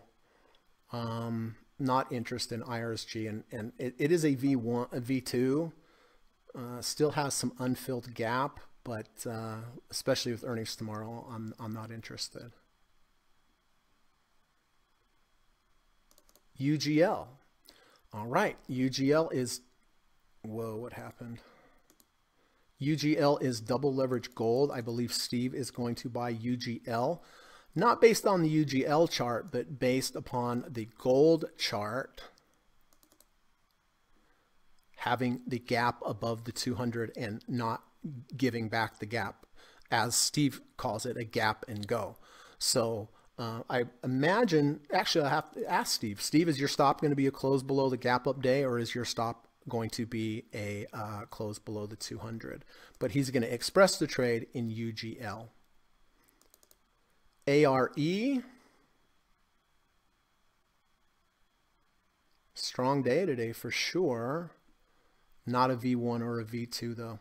not interest in ISRG, and it is a V1, a V2, still has some unfilled gap, but especially with earnings tomorrow, I'm not interested. UGL. All right, UGL is, whoa, what happened? UGL is double leverage gold. I believe Steve is going to buy UGL, not based on the UGL chart, but based upon the gold chart having the gap above the 200 and not giving back the gap, as Steve calls it, a gap and go. So I imagine, actually, I have to ask Steve. Steve, is your stop going to be a close below the gap up day, or is your stop going to be a close below the 200? But he's going to express the trade in UGL. ARE. Strong day today for sure. Not a V1 or a V2 though,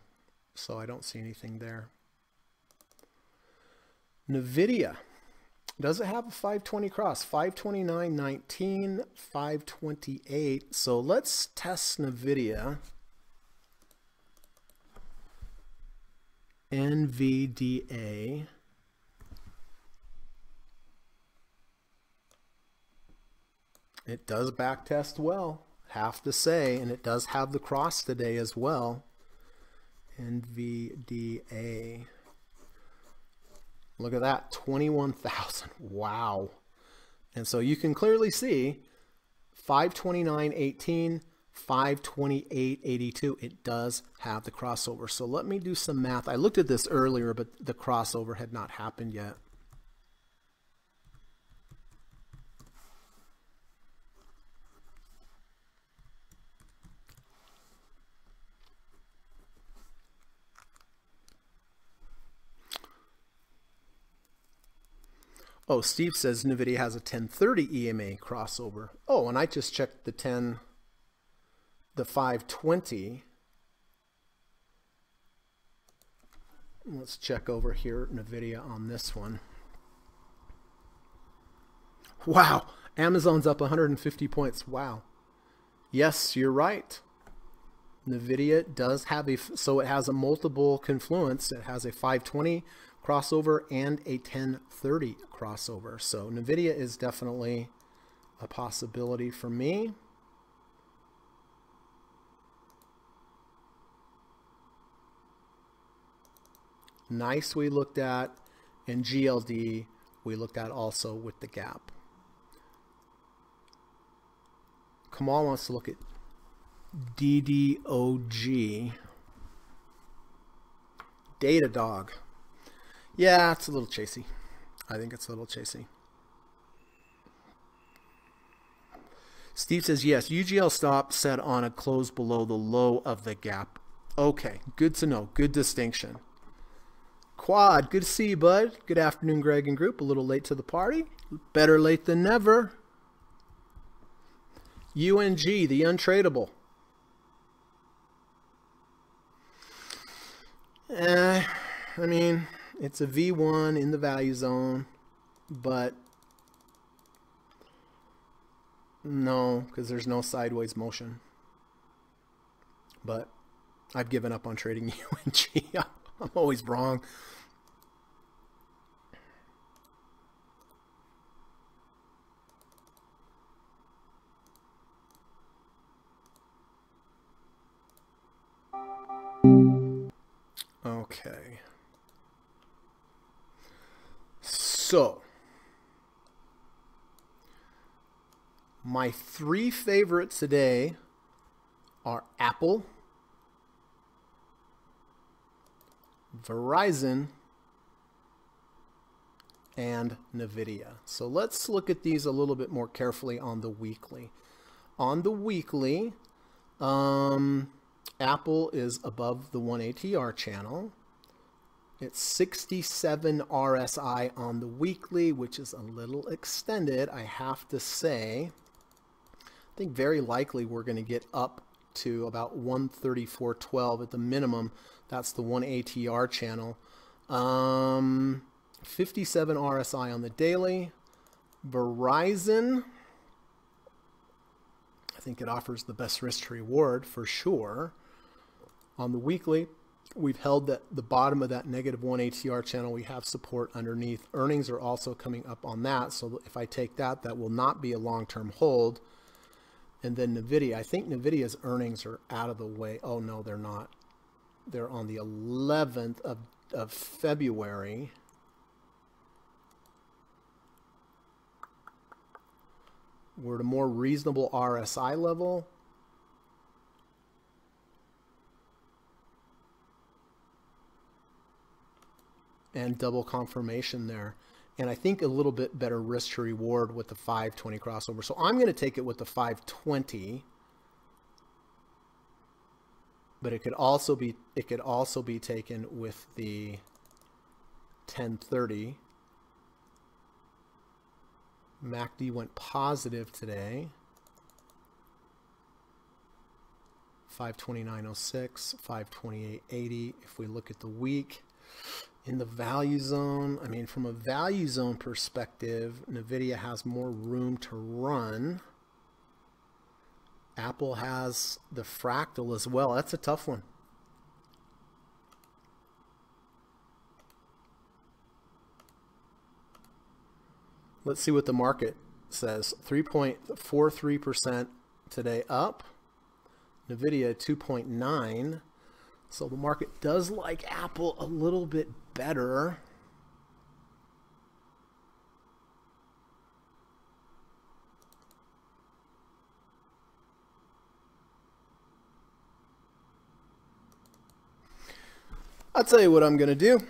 so I don't see anything there. NVIDIA. Does it have a 520 cross? 529.19, 528. So let's test NVIDIA. NVDA. It does back test well, have to say, and it does have the cross today as well. NVDA. Look at that, 21,000. Wow. And so you can clearly see 529.18, 528.82. It does have the crossover. So let me do some math. I looked at this earlier, but the crossover had not happened yet. Oh, Steve says NVIDIA has a 1030 EMA crossover. Oh, and I just checked the 520. Let's check over here, NVIDIA on this one. Wow, Amazon's up 150 points. Wow. Yes, you're right. NVIDIA does have a, so it has a multiple confluence. It has a 520 crossover and a 1030 crossover. So NVIDIA is definitely a possibility for me. NICE we looked at, and GLD we looked at also with the gap. Kamal wants to look at DDOG. Datadog. Yeah, it's a little chasey. I think it's a little chasey. Steve says, yes, UGL stop set on a close below the low of the gap. Okay, good to know. Good distinction. Quad, good to see you, bud. Good afternoon, Greg and group. A little late to the party. Better late than never. UNG, the untradeable. I mean, it's a V1 in the value zone, but no, because there's no sideways motion. But I've given up on trading UNG. I'm always wrong. Okay. So, my three favorites today are Apple, Verizon, and NVIDIA. So let's look at these a little bit more carefully on the weekly. On the weekly, Apple is above the 1 ATR channel. It's 67 RSI on the weekly, which is a little extended, I have to say. I think very likely we're going to get up to about 134.12 at the minimum. That's the 1 ATR channel. 57 RSI on the daily. Verizon, I think it offers the best risk to reward for sure. On the weekly, we've held that the bottom of that negative 1 ATR channel. We have support underneath. Earnings are also coming up on that. So if I take that, that will not be a long-term hold. And then NVIDIA. I think NVIDIA's earnings are out of the way. Oh, no, they're not. They're on the 11th of February. We're at a more reasonable RSI level. And double confirmation there. And I think a little bit better risk to reward with the 520 crossover. So I'm going to take it with the 520. But it could also be taken with the 1030. MACD went positive today. 529.06, 528.80. If we look at the week, in the value zone, I mean, from a value zone perspective, NVIDIA has more room to run. Apple has the fractal as well. That's a tough one. Let's see what the market says. 3.43% today up. NVIDIA 2.9%. So the market does like Apple a little bit better. I'll tell you what I'm going to do.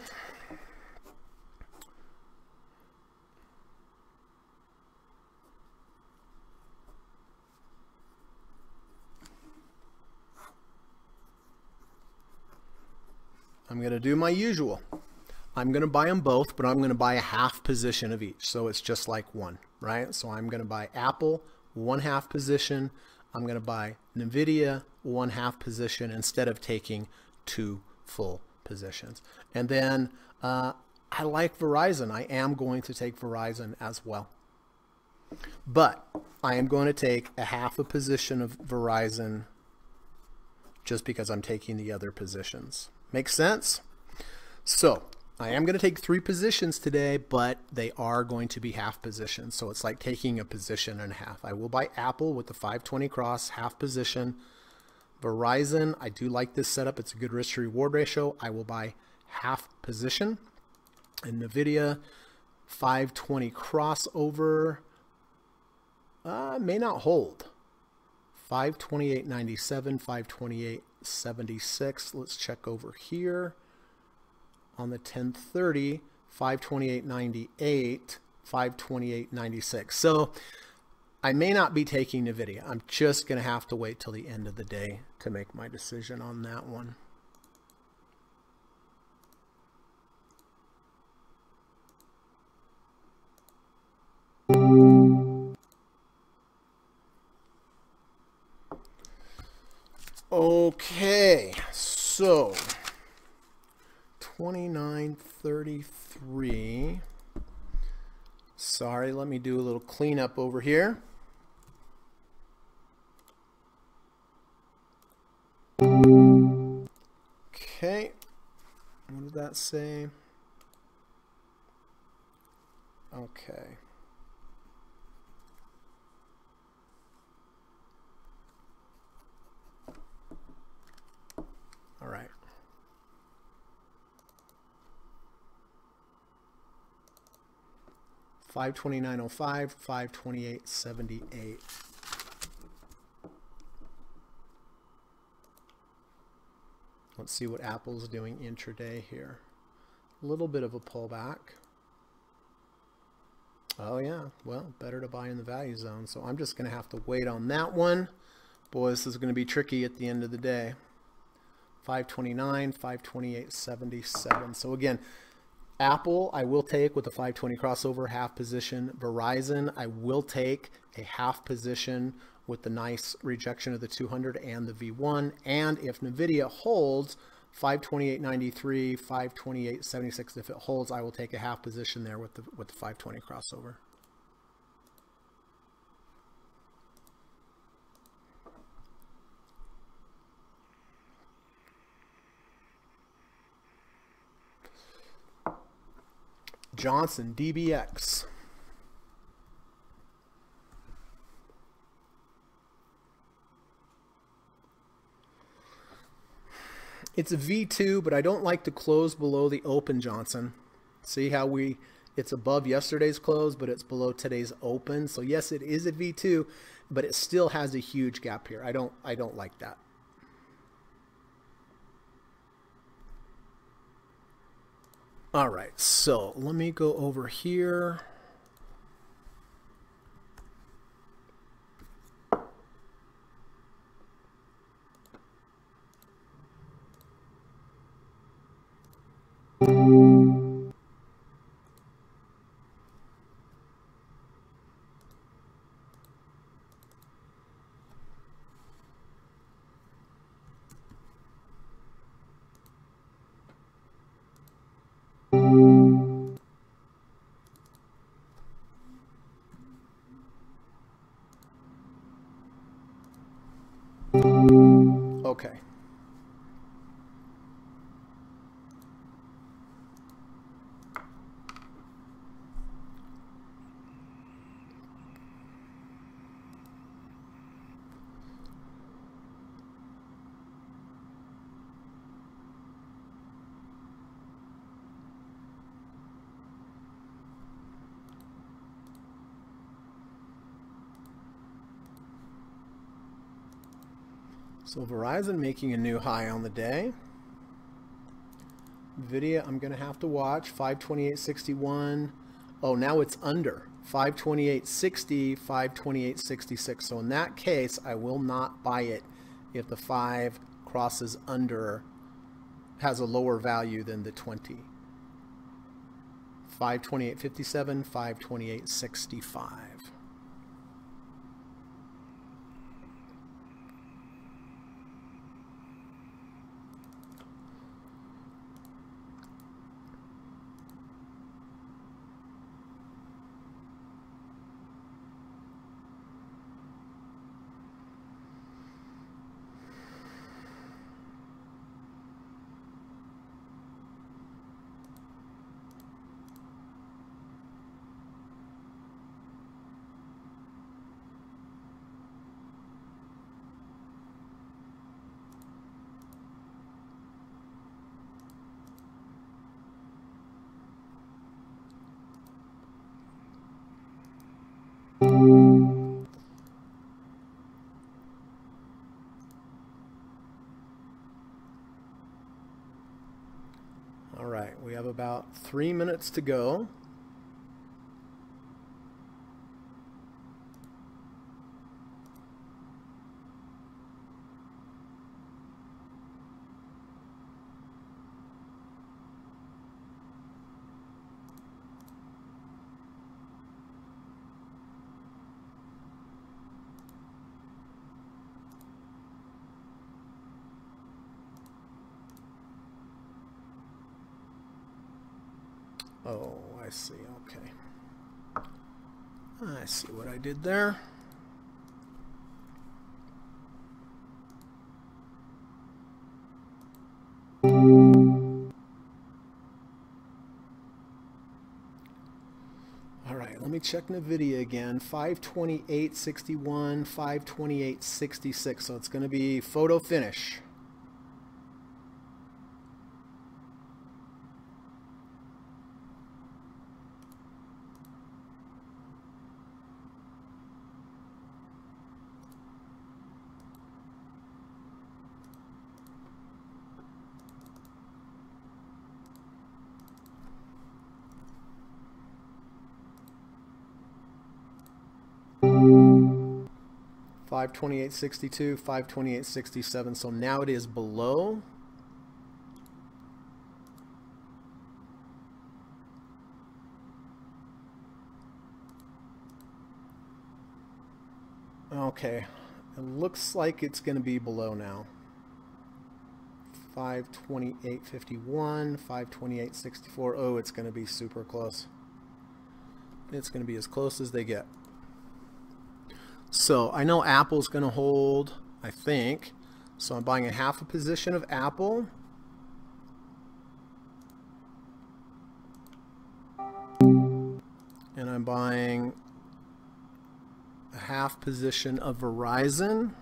I'm going to do my usual. I'm going to buy them both, but I'm going to buy a half position of each. So it's just like one, right? So I'm going to buy Apple, 1/2 position. I'm going to buy NVIDIA, 1/2 position, instead of taking 2 full positions. And then I like Verizon. I am going to take Verizon as well. But I am going to take a half a position of Verizon just because I'm taking the other positions. Makes sense? So I am going to take 3 positions today, but they are going to be half positions. So it's like taking a position and a half. I will buy Apple with the 520 cross, half position. Verizon, I do like this setup. It's a good risk to reward ratio. I will buy half position. And NVIDIA, 520 crossover. May not hold. 528.97, 528.76. Let's check over here. On the 1030, 528.98, 528.96. So I may not be taking NVIDIA. I'm just going to have to wait till the end of the day to make my decision on that one. Okay, so 29.33. Sorry, let me do a little cleanup over here. Okay, what did that say? Okay. All right. $529.05, $528.78. Let's see what Apple's doing intraday here. A little bit of a pullback. Oh yeah, well, better to buy in the value zone. So I'm just gonna have to wait on that one. Boy, this is gonna be tricky at the end of the day. 529, 528.77. So again, Apple, I will take with a 520 crossover, half position. Verizon, I will take a half position with the nice rejection of the 200 and the V1. And if NVIDIA holds, 528.93, 528.76, if it holds, I will take a half position there with the 520 crossover. Johnson, DBX. It's a V2, but I don't like to close below the open, Johnson. See how it's above yesterday's close, but it's below today's open. So yes, it is a V2, but it still has a huge gap here. I don't like that. All right, so let me go over here. Okay. So Verizon making a new high on the day. NVIDIA, I'm going to have to watch. 528.61. Oh, now it's under. 528.60, 528.66. So in that case, I will not buy it if the 5 crosses under, has a lower value than the 20. 528.57, 528.65. We have about 3 minutes to go. Oh, I see. Okay. I see what I did there. All right, let me check NVIDIA again. 528.61, 528.66. So it's going to be photo finish. $528.62, $528.67, so now it is below. Okay, it looks like it's going to be below now. $528.51, $528.64, oh, it's going to be super close. It's going to be as close as they get. So I know Apple's going to hold, I think. So I'm buying a half a position of Apple. And I'm buying a half position of Verizon.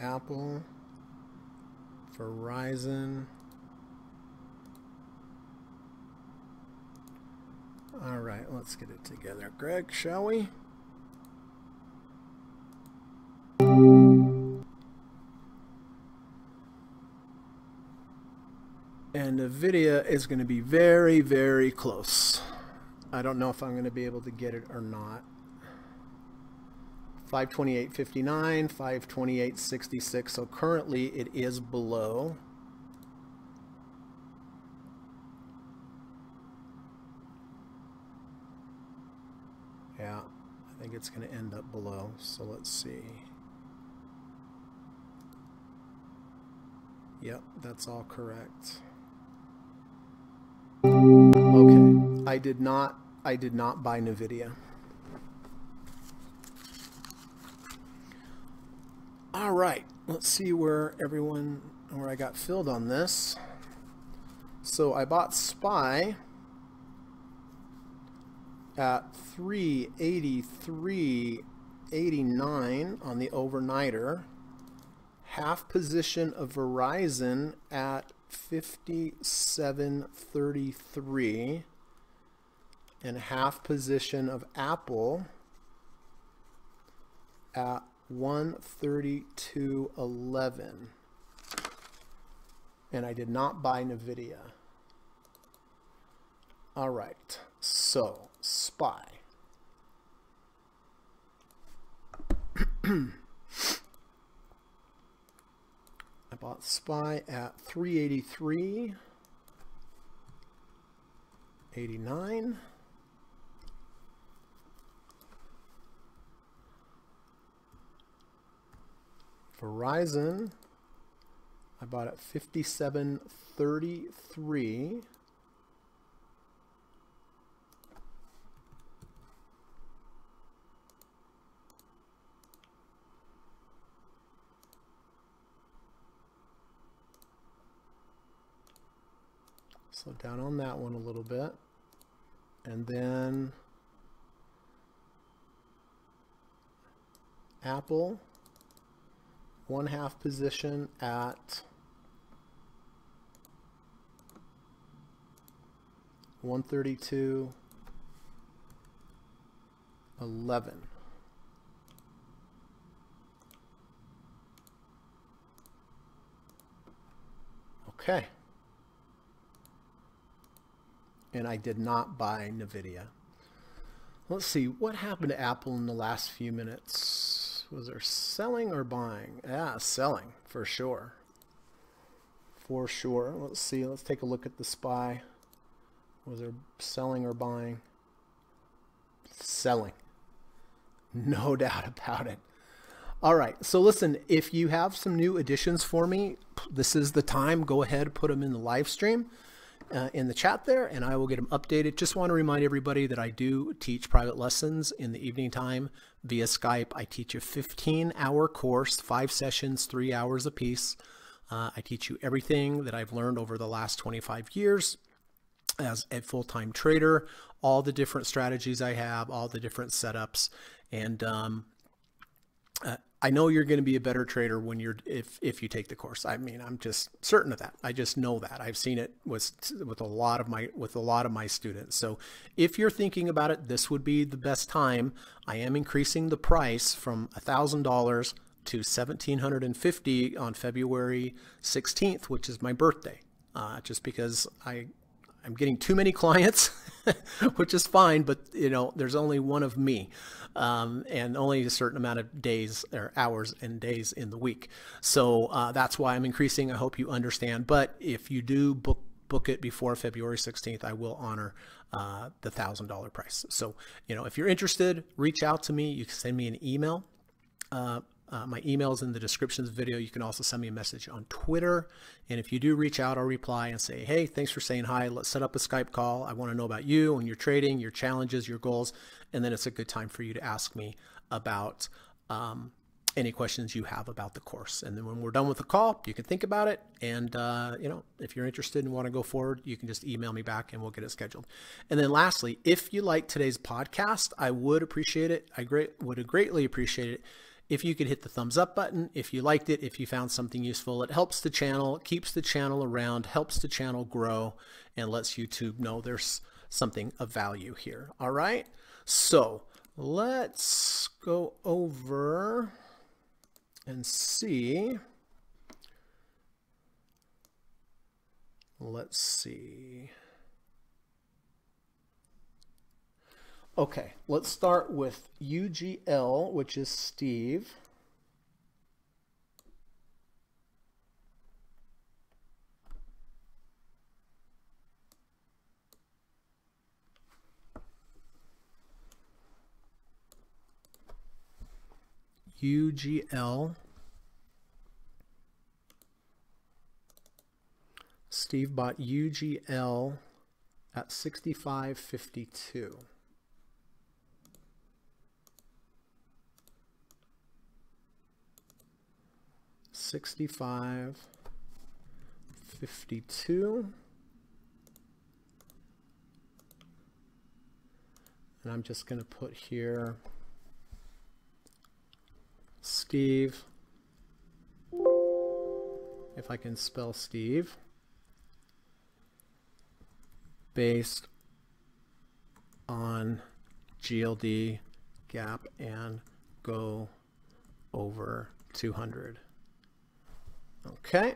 Apple, Verizon. All right, let's get it together, Greg, shall we? And NVIDIA is going to be very, very close. I don't know if I'm going to be able to get it or not. 528.59, 528.66, so currently it is below. Yeah, I think it's going to end up below, so let's see. Yep, that's all correct. Okay, I did not buy NVIDIA. All right, let's see where I got filled on this. So I bought SPY at 383.89 on the overnighter, half position of Verizon at 57.33, and half position of Apple at 132.11, and I did not buy NVIDIA. All right, so SPY. I bought SPY at 383.89. Verizon, I bought at 57.33. So down on that one a little bit. And then Apple, 1/2 position at 132.11. Okay. And I did not buy NVIDIA. Let's see, what happened to Apple in the last few minutes? Was there selling or buying? Yeah, selling, for sure. For sure. Let's see, let's take a look at the SPY. Was there selling or buying? Selling. No doubt about it. All right, so listen, if you have some new additions for me, this is the time. Go ahead, put them in the live stream. In the chat there, and I will get them updated. Just want to remind everybody that I do teach private lessons in the evening time via Skype. I teach a 15-hour course, 5 sessions, 3 hours apiece. I teach you everything that I've learned over the last 25 years as a full-time trader, all the different strategies I have, all the different setups, and I know you're going to be a better trader when you're if you take the course. I mean, I'm just certain of that. I just know that. I've seen it with a lot of my students. So, if you're thinking about it, this would be the best time. I am increasing the price from $1,000 to $1,750 on February 16th, which is my birthday. Just because I'm getting too many clients, which is fine, but you know, there's only one of me, and only a certain amount of days or hours and days in the week. So that's why I'm increasing. I hope you understand. But if you do book it before February 16th, I will honor the $1,000 price. So, you know, if you're interested, reach out to me. You can send me an email. My email is in the description of the video. You can also send me a message on Twitter. And if you do reach out, I'll reply and say, hey, thanks for saying hi. Let's set up a Skype call. I want to know about you and your trading, your challenges, your goals. And then it's a good time for you to ask me about any questions you have about the course. And then when we're done with the call, you can think about it. And, you know, if you're interested and want to go forward, you can just email me back and we'll get it scheduled. And then lastly, if you like today's podcast, I would appreciate it. I would greatly appreciate it if you could hit the thumbs up button, if you liked it, if you found something useful. It helps the channel, keeps the channel around, helps the channel grow, and lets YouTube know there's something of value here. All right, so let's go over and see. Let's see. Okay, let's start with UGL, which is Steve. UGL. Steve bought UGL at 65.52. And I'm just going to put here, Steve, if I can spell Steve, based on GLD gap and go over 200. Okay,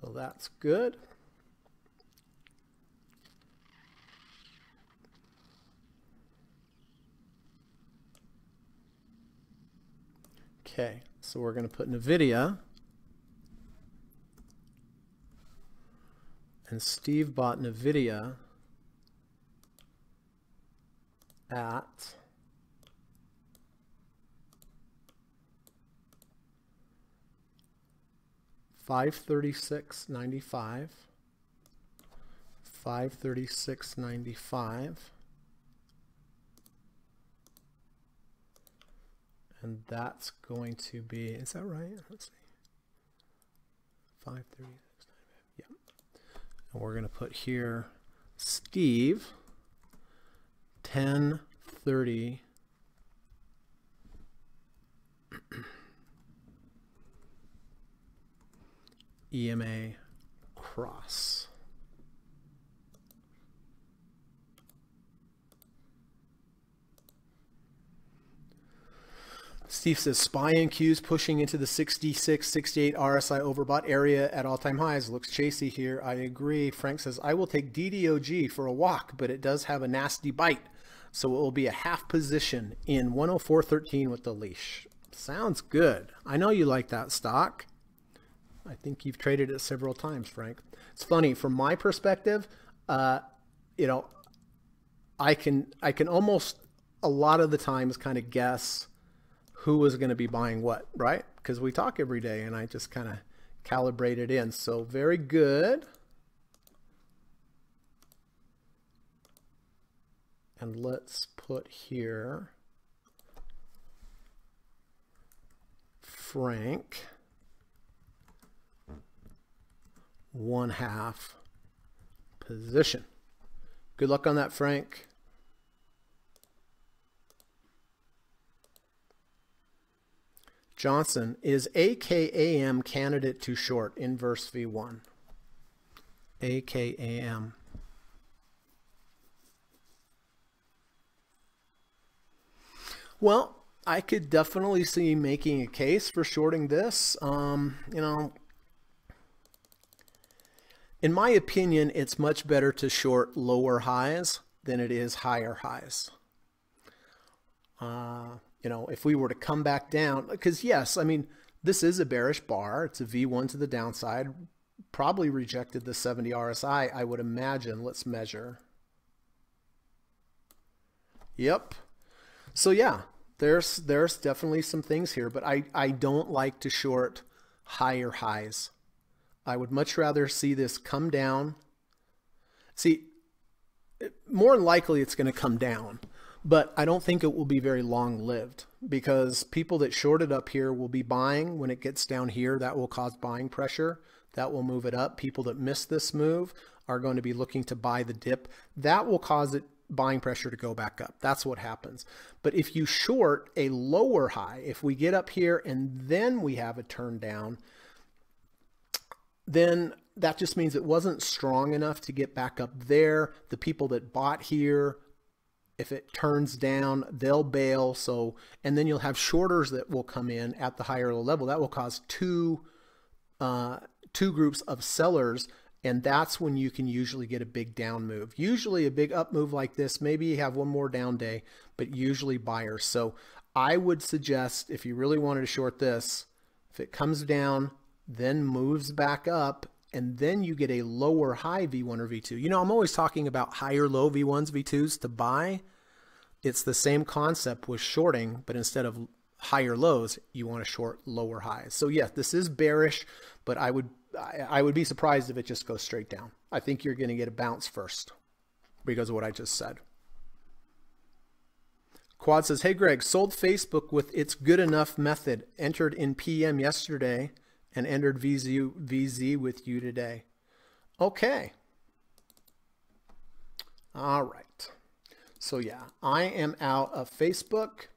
so that's good. Okay, so we're going to put NVIDIA. And Steve bought NVIDIA at $536.95. $536.95. And that's going to be, is that right? Let's see. 536.95. Yep. And we're going to put here Steve 10:30 EMA cross. Steve says, spying cues pushing into the 66, 68 RSI overbought area at all-time highs. Looks chasey here. I agree. Frank says, I will take DDOG for a walk, but it does have a nasty bite. So it will be a half position in 104.13 with the leash. Sounds good. I know you like that stock. I think you've traded it several times, Frank. It's funny. From my perspective, you know, I can almost a lot of the times kind of guess who was going to be buying what, right? Because we talk every day and I just kind of calibrate it in. So very good. And let's put here Frank 1/2 position. Good luck on that, Frank. Johnson, is AKAM candidate too short? Inverse V1. AKAM. Well, I could definitely see making a case for shorting this. You know, in my opinion, it's much better to short lower highs than it is higher highs. You know, if we were to come back down, because yes, I mean, this is a bearish bar. It's a V1 to the downside. Probably rejected the 70 RSI, I would imagine. Let's measure. Yep. So yeah, there's definitely some things here, but I don't like to short higher highs. I would much rather see this come down. See, more than likely it's going to come down. But I don't think it will be very long-lived because people that shorted up here will be buying when it gets down here. That will cause buying pressure. That will move it up. People that miss this move are going to be looking to buy the dip. That will cause it buying pressure to go back up. That's what happens. But if you short a lower high, if we get up here and then we have a turn down, then that just means it wasn't strong enough to get back up there. The people that bought here, if it turns down, they'll bail. So, and then you'll have shorters that will come in at the higher level. That will cause two groups of sellers. And that's when you can usually get a big down move. Usually a big up move like this, maybe you have one more down day, but usually buyers. So I would suggest if you really wanted to short this, if it comes down, then moves back up, and then you get a lower high V1 or V2. You know, I'm always talking about higher low V1s, V2s to buy. It's the same concept with shorting, but instead of higher lows, you want to short lower highs. So yes, this is bearish, but I would be surprised if it just goes straight down. I think you're going to get a bounce first because of what I just said. Quad says, hey Greg, sold Facebook with its good enough method, entered in PM yesterday, and entered VZ with you today. Okay. All right. So yeah, I am out of Facebook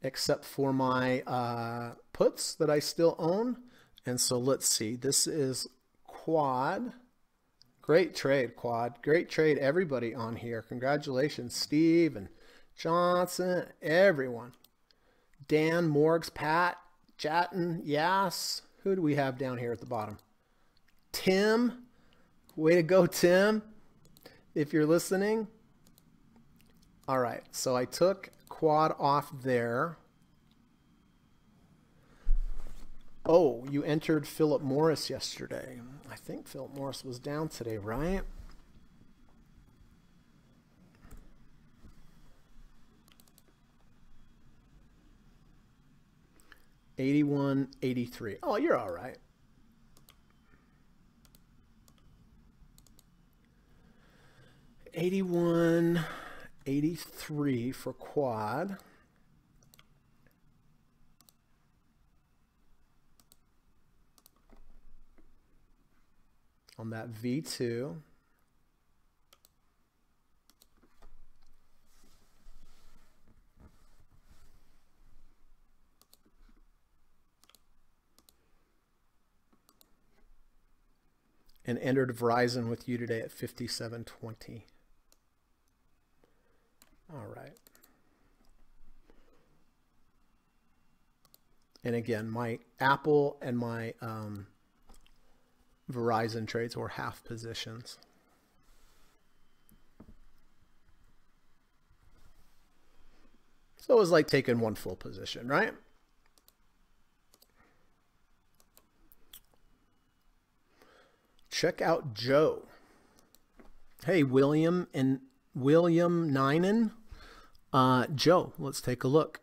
except for my puts that I still own. And so let's see, this is Quad. Great trade, Quad. Great trade, everybody on here. Congratulations, Steve and Johnson, everyone. Dan, Morgs, Pat, Jatin, Yas. Who do we have down here at the bottom? Tim. Way to go, Tim, if you're listening. All right, so I took Quad off there. Oh, you entered Philip Morris yesterday. I think Philip Morris was down today, right? $81.83. Oh, you're all right. $81.83 for quad. On that V2. And entered Verizon with you today at 57.20. All right. And again, my Apple and my Verizon trades were half positions. So it was like taking one full position, right? Check out Joe. Hey, William and William Ninen. Joe, let's take a look.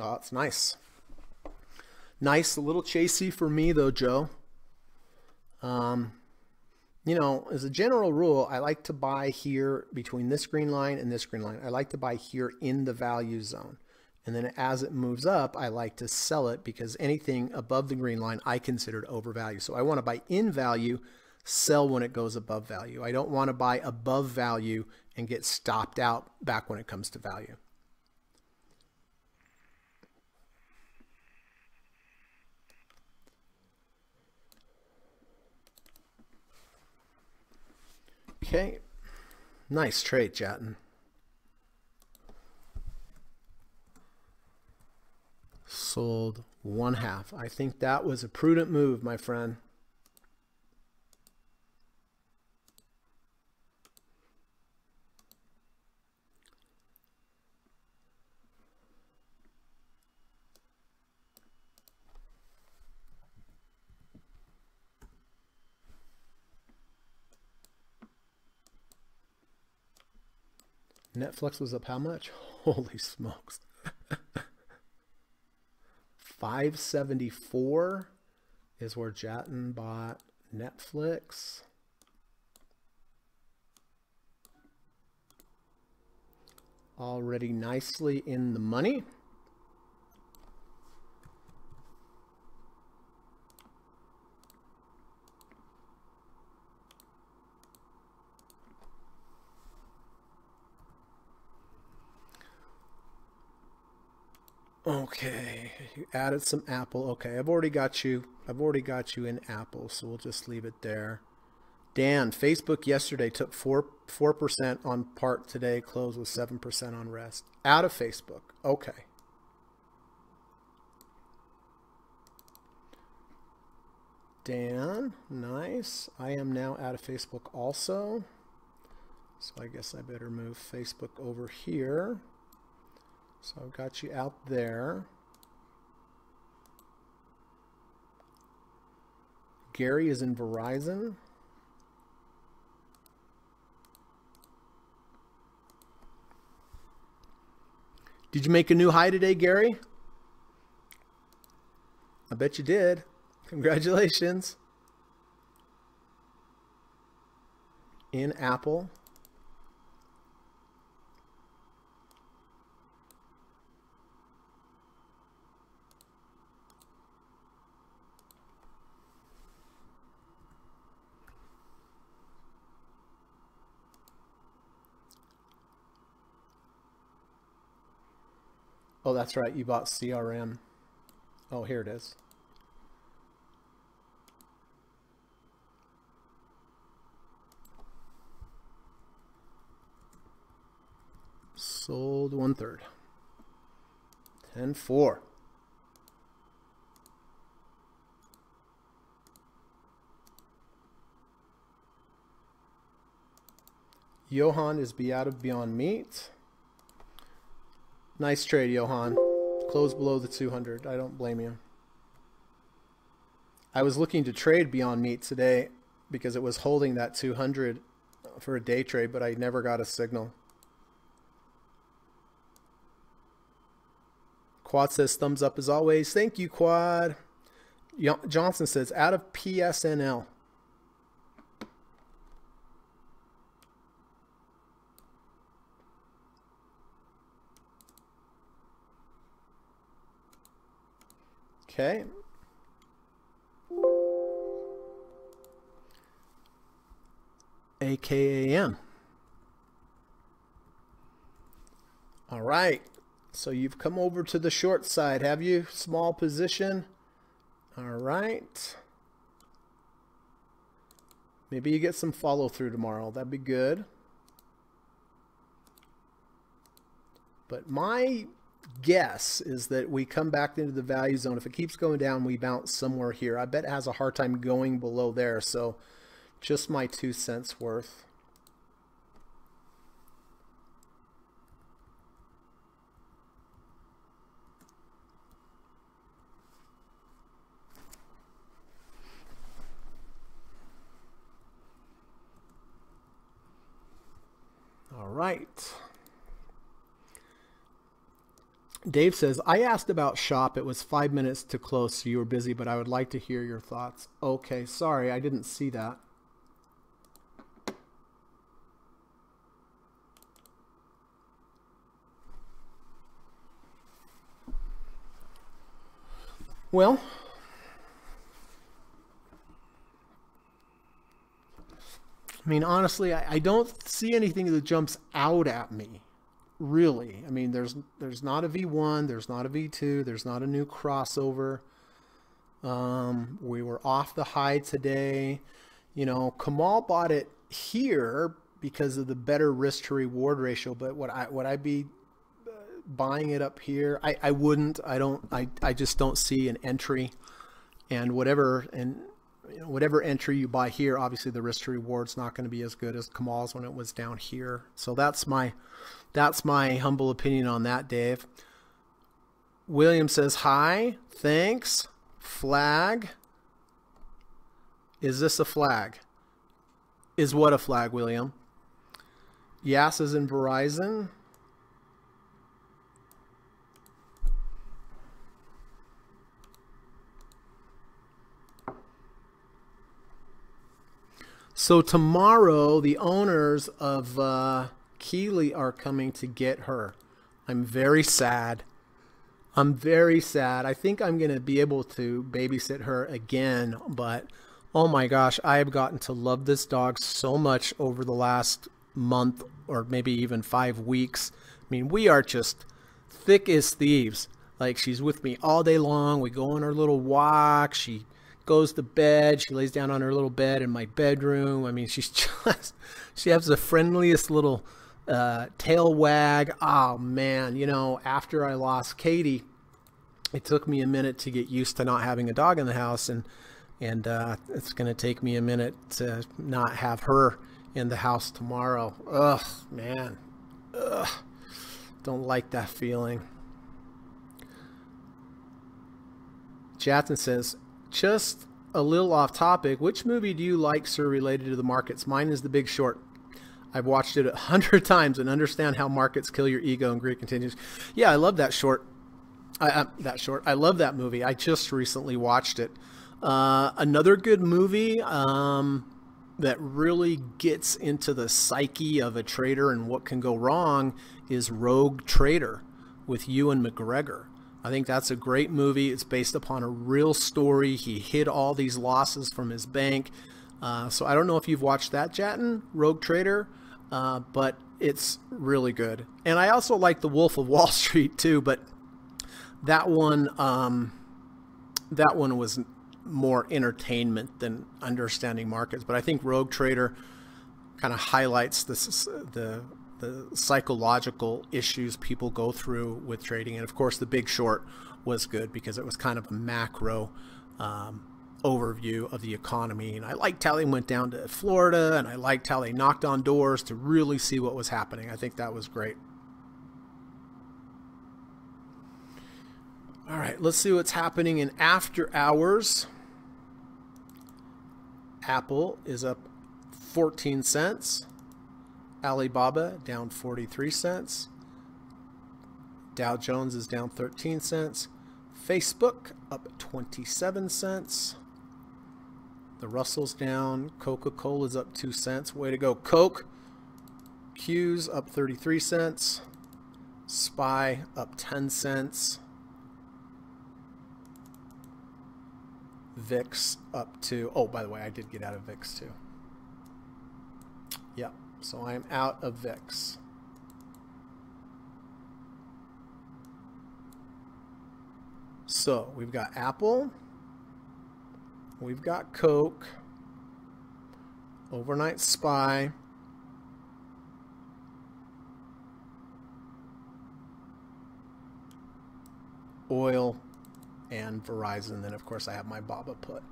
Oh, it's nice. Nice, a little chasey for me though, Joe. You know, as a general rule, I like to buy here between this green line and this green line. I like to buy here in the value zone. And then as it moves up, I like to sell it because anything above the green line, I considered overvalued. So I want to buy in value, sell when it goes above value. I don't want to buy above value and get stopped out back when it comes to value. Okay, nice trade, Jatin. Sold one half. I think that was a prudent move, my friend. Netflix was up how much? Holy smokes. 574 is where Jatin bought Netflix. Already nicely in the money. Okay, you added some Apple. Okay, I've already got you in Apple, so we'll just leave it there. Dan, Facebook yesterday took 4% on part today, closed with 7% on rest. Out of Facebook. Okay. Dan, nice. I am now out of Facebook also. So I guess I better move Facebook over here. So I've got you out there. Gary is in Verizon. Did you make a new high today, Gary? I bet you did. Congratulations. In Apple. Oh, that's right. You bought CRM. Oh, here it is. Sold 1/3. 10.4. Johan is out of Beyond Meat. Nice trade, Johan. Close below the 200. I don't blame you. I was looking to trade Beyond Meat today because it was holding that 200 for a day trade, but I never got a signal. Quad says thumbs up as always. Thank you, Quad. Johnson says out of PSNL. Okay. AKAM. All right. So you've come over to the short side, have you? Small position. All right. Maybe you get some follow through tomorrow. That'd be good. But my guess is that we come back into the value zone. If it keeps going down, we bounce somewhere here. I bet it has a hard time going below there. So just my 2 cents worth. All right. Dave says, I asked about shop. It was 5 minutes to close, so you were busy, but I would like to hear your thoughts. Okay, sorry, I didn't see that. Well, I mean, honestly, I don't see anything that jumps out at me. Really, I mean, there's not a V1, there's not a V2, there's not a new crossover. We were off the high today. You know, Kamal bought it here because of the better risk to reward ratio. But would I be buying it up here? I wouldn't. I just don't see an entry, and whatever entry you buy here, obviously the risk to reward's not going to be as good as Kamal's when it was down here. So that's my humble opinion on that, Dave. William says, hi, thanks, flag. Is this a flag? Is what a flag, William? Yas is in Verizon. So tomorrow, the owners of Keely are coming to get her. I'm very sad. I'm very sad. I think I'm going to be able to babysit her again, but oh my gosh, I have gotten to love this dog so much over the last month or maybe even 5 weeks. I mean, we are just thick as thieves. Like, she's with me all day long. We go on our little walk. She goes to bed. She lays down on her little bed in my bedroom. I mean, she's just, she has the friendliest little tail wag. Oh man, you know, after I lost Katie, it took me a minute to get used to not having a dog in the house, and it's gonna take me a minute to not have her in the house tomorrow. Ugh, man. Ugh. Don't like that feeling. Jackson says, just a little off topic, which movie do you like, sir, related to the markets? Mine is The Big Short. I've watched it 100 times and understand how markets kill your ego, and greed continues. Yeah, I love that short. I love that movie. I just recently watched it. Another good movie that really gets into the psyche of a trader and what can go wrong is Rogue Trader with Ewan McGregor. I think that's a great movie. It's based upon a real story. He hid all these losses from his bank. So I don't know if you've watched that, Jatin, Rogue Trader, but it's really good. And I also like The Wolf of Wall Street too, but that one was more entertainment than understanding markets. But I think Rogue Trader kind of highlights this, the psychological issues people go through with trading. And of course, The Big Short was good because it was kind of a macro overview of the economy. And I liked how they went down to Florida, and I liked how they knocked on doors to really see what was happening. I think that was great. All right, let's see what's happening in after hours. Apple is up 14 cents. Alibaba down 43 cents. Dow Jones is down 13 cents. Facebook up 27 cents. The Russell's down. Coca-Cola's up 2 cents. Way to go, Coke. Q's up 33 cents. SPY up 10 cents. VIX up to, oh, by the way, I did get out of VIX too. Yep, so I am out of VIX. So we've got Apple, we've got Coke, overnight SPY, oil, and Verizon. Then of course I have my BABA put.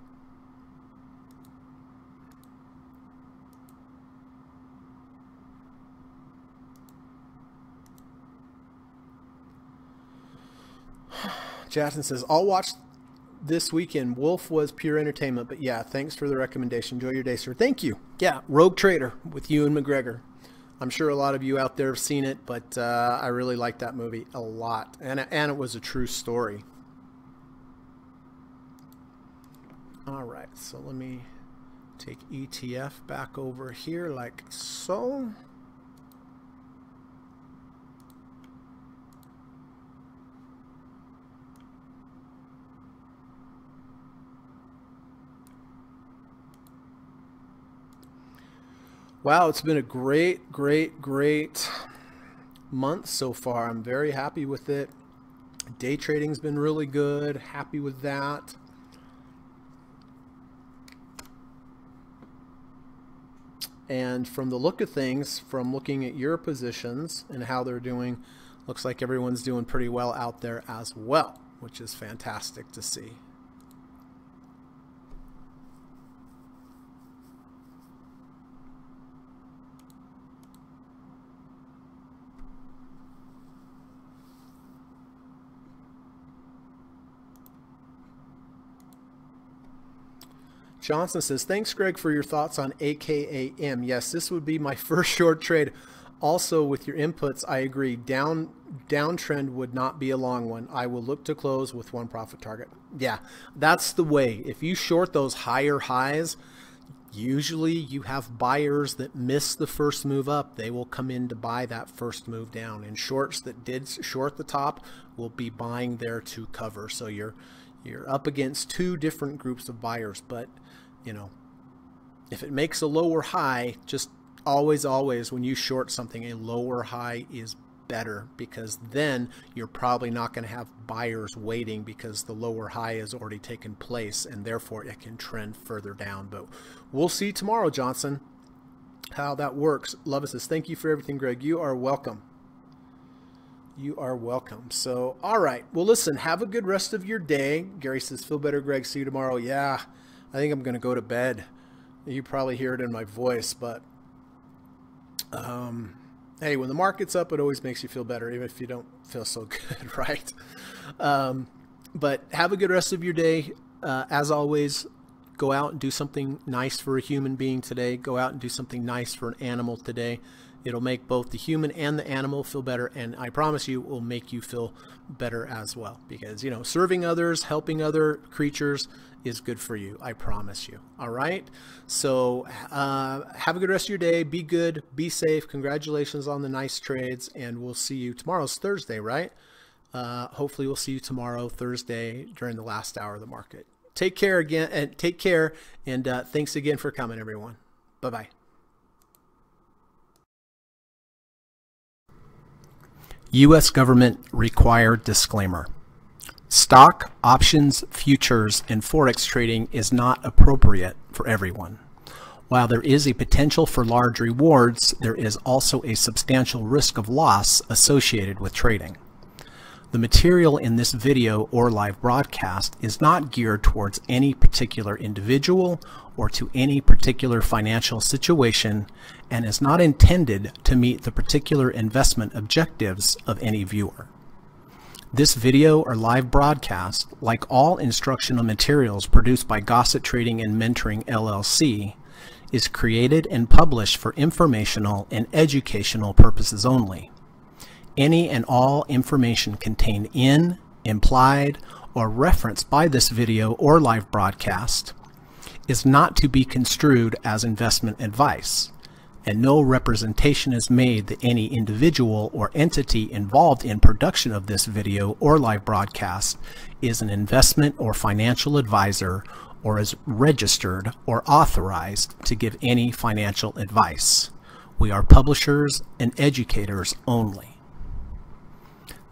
Jason says, I'll watch this weekend. Wolf was pure entertainment, but yeah, thanks for the recommendation. Enjoy your day, sir. Thank you. Yeah, Rogue Trader with Ewan McGregor. I'm sure a lot of you out there have seen it, but I really liked that movie a lot. And it was a true story. All right, so let me take ETF back over here like so. Wow, it's been a great, great, great month so far. I'm very happy with it. Day trading's been really good. Happy with that. And from the look of things, from looking at your positions and how they're doing, looks like everyone's doing pretty well out there as well, which is fantastic to see. Johnson says, thanks, Greg, for your thoughts on AKAM. Yes, this would be my first short trade. Also, with your inputs, I agree. Downtrend would not be a long one. I will look to close with one profit target. Yeah, that's the way. If you short those higher highs, usually you have buyers that miss the first move up. They will come in to buy that first move down. And shorts that did short the top will be buying there to cover. So you're up against two different groups of buyers, but you know, if it makes a lower high, just always when you short something, a lower high is better, because then you're probably not going to have buyers waiting because the lower high has already taken place, and therefore it can trend further down. But we'll see tomorrow, Johnson, how that works. Lovis says, thank you for everything, Greg. You are welcome. You are welcome. So, all right. Well, listen, have a good rest of your day. Gary says, feel better, Greg. See you tomorrow. Yeah, I think I'm going to go to bed. You probably hear it in my voice, but hey, when the market's up, it always makes you feel better, even if you don't feel so good, right? But have a good rest of your day. As always, go out and do something nice for a human being today. Go out and do something nice for an animal today. It'll make both the human and the animal feel better, and I promise you it will make you feel better as well, because, you know, serving others, helping other creatures is good for you. I promise you. All right. So have a good rest of your day. Be good. Be safe. Congratulations on the nice trades, and we'll see you. Tomorrow's Thursday, right? Hopefully we'll see you tomorrow, Thursday, during the last hour of the market. Take care again, and take care, and thanks again for coming, everyone. Bye-bye. U.S. government required disclaimer. Stock, options, futures, and forex trading is not appropriate for everyone. While there is a potential for large rewards, there is also a substantial risk of loss associated with trading. The material in this video or live broadcast is not geared towards any particular individual or to any particular financial situation, and is not intended to meet the particular investment objectives of any viewer. This video or live broadcast, like all instructional materials produced by Gossett Trading and Mentoring LLC, is created and published for informational and educational purposes only. Any and all information contained in, implied, or referenced by this video or live broadcast is not to be construed as investment advice, and no representation is made that any individual or entity involved in production of this video or live broadcast is an investment or financial advisor or is registered or authorized to give any financial advice. We are publishers and educators only.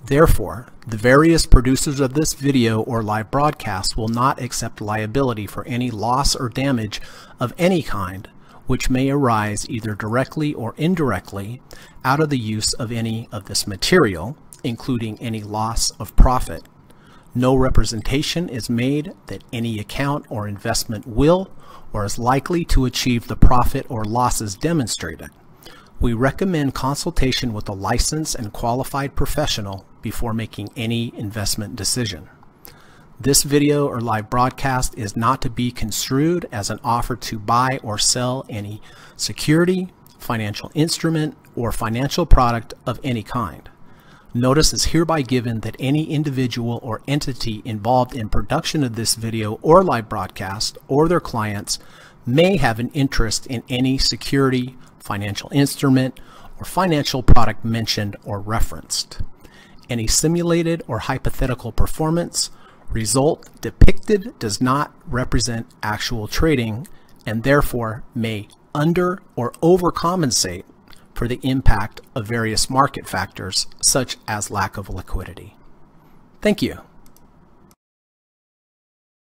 Therefore, the various producers of this video or live broadcast will not accept liability for any loss or damage of any kind which may arise either directly or indirectly out of the use of any of this material, including any loss of profit. No representation is made that any account or investment will or is likely to achieve the profit or losses demonstrated. We recommend consultation with a licensed and qualified professional before making any investment decision. This video or live broadcast is not to be construed as an offer to buy or sell any security, financial instrument, or financial product of any kind. Notice is hereby given that any individual or entity involved in production of this video or live broadcast or their clients may have an interest in any security, financial instrument, or financial product mentioned or referenced. Any simulated or hypothetical performance result depicted does not represent actual trading and therefore may under or overcompensate for the impact of various market factors such as lack of liquidity. Thank you.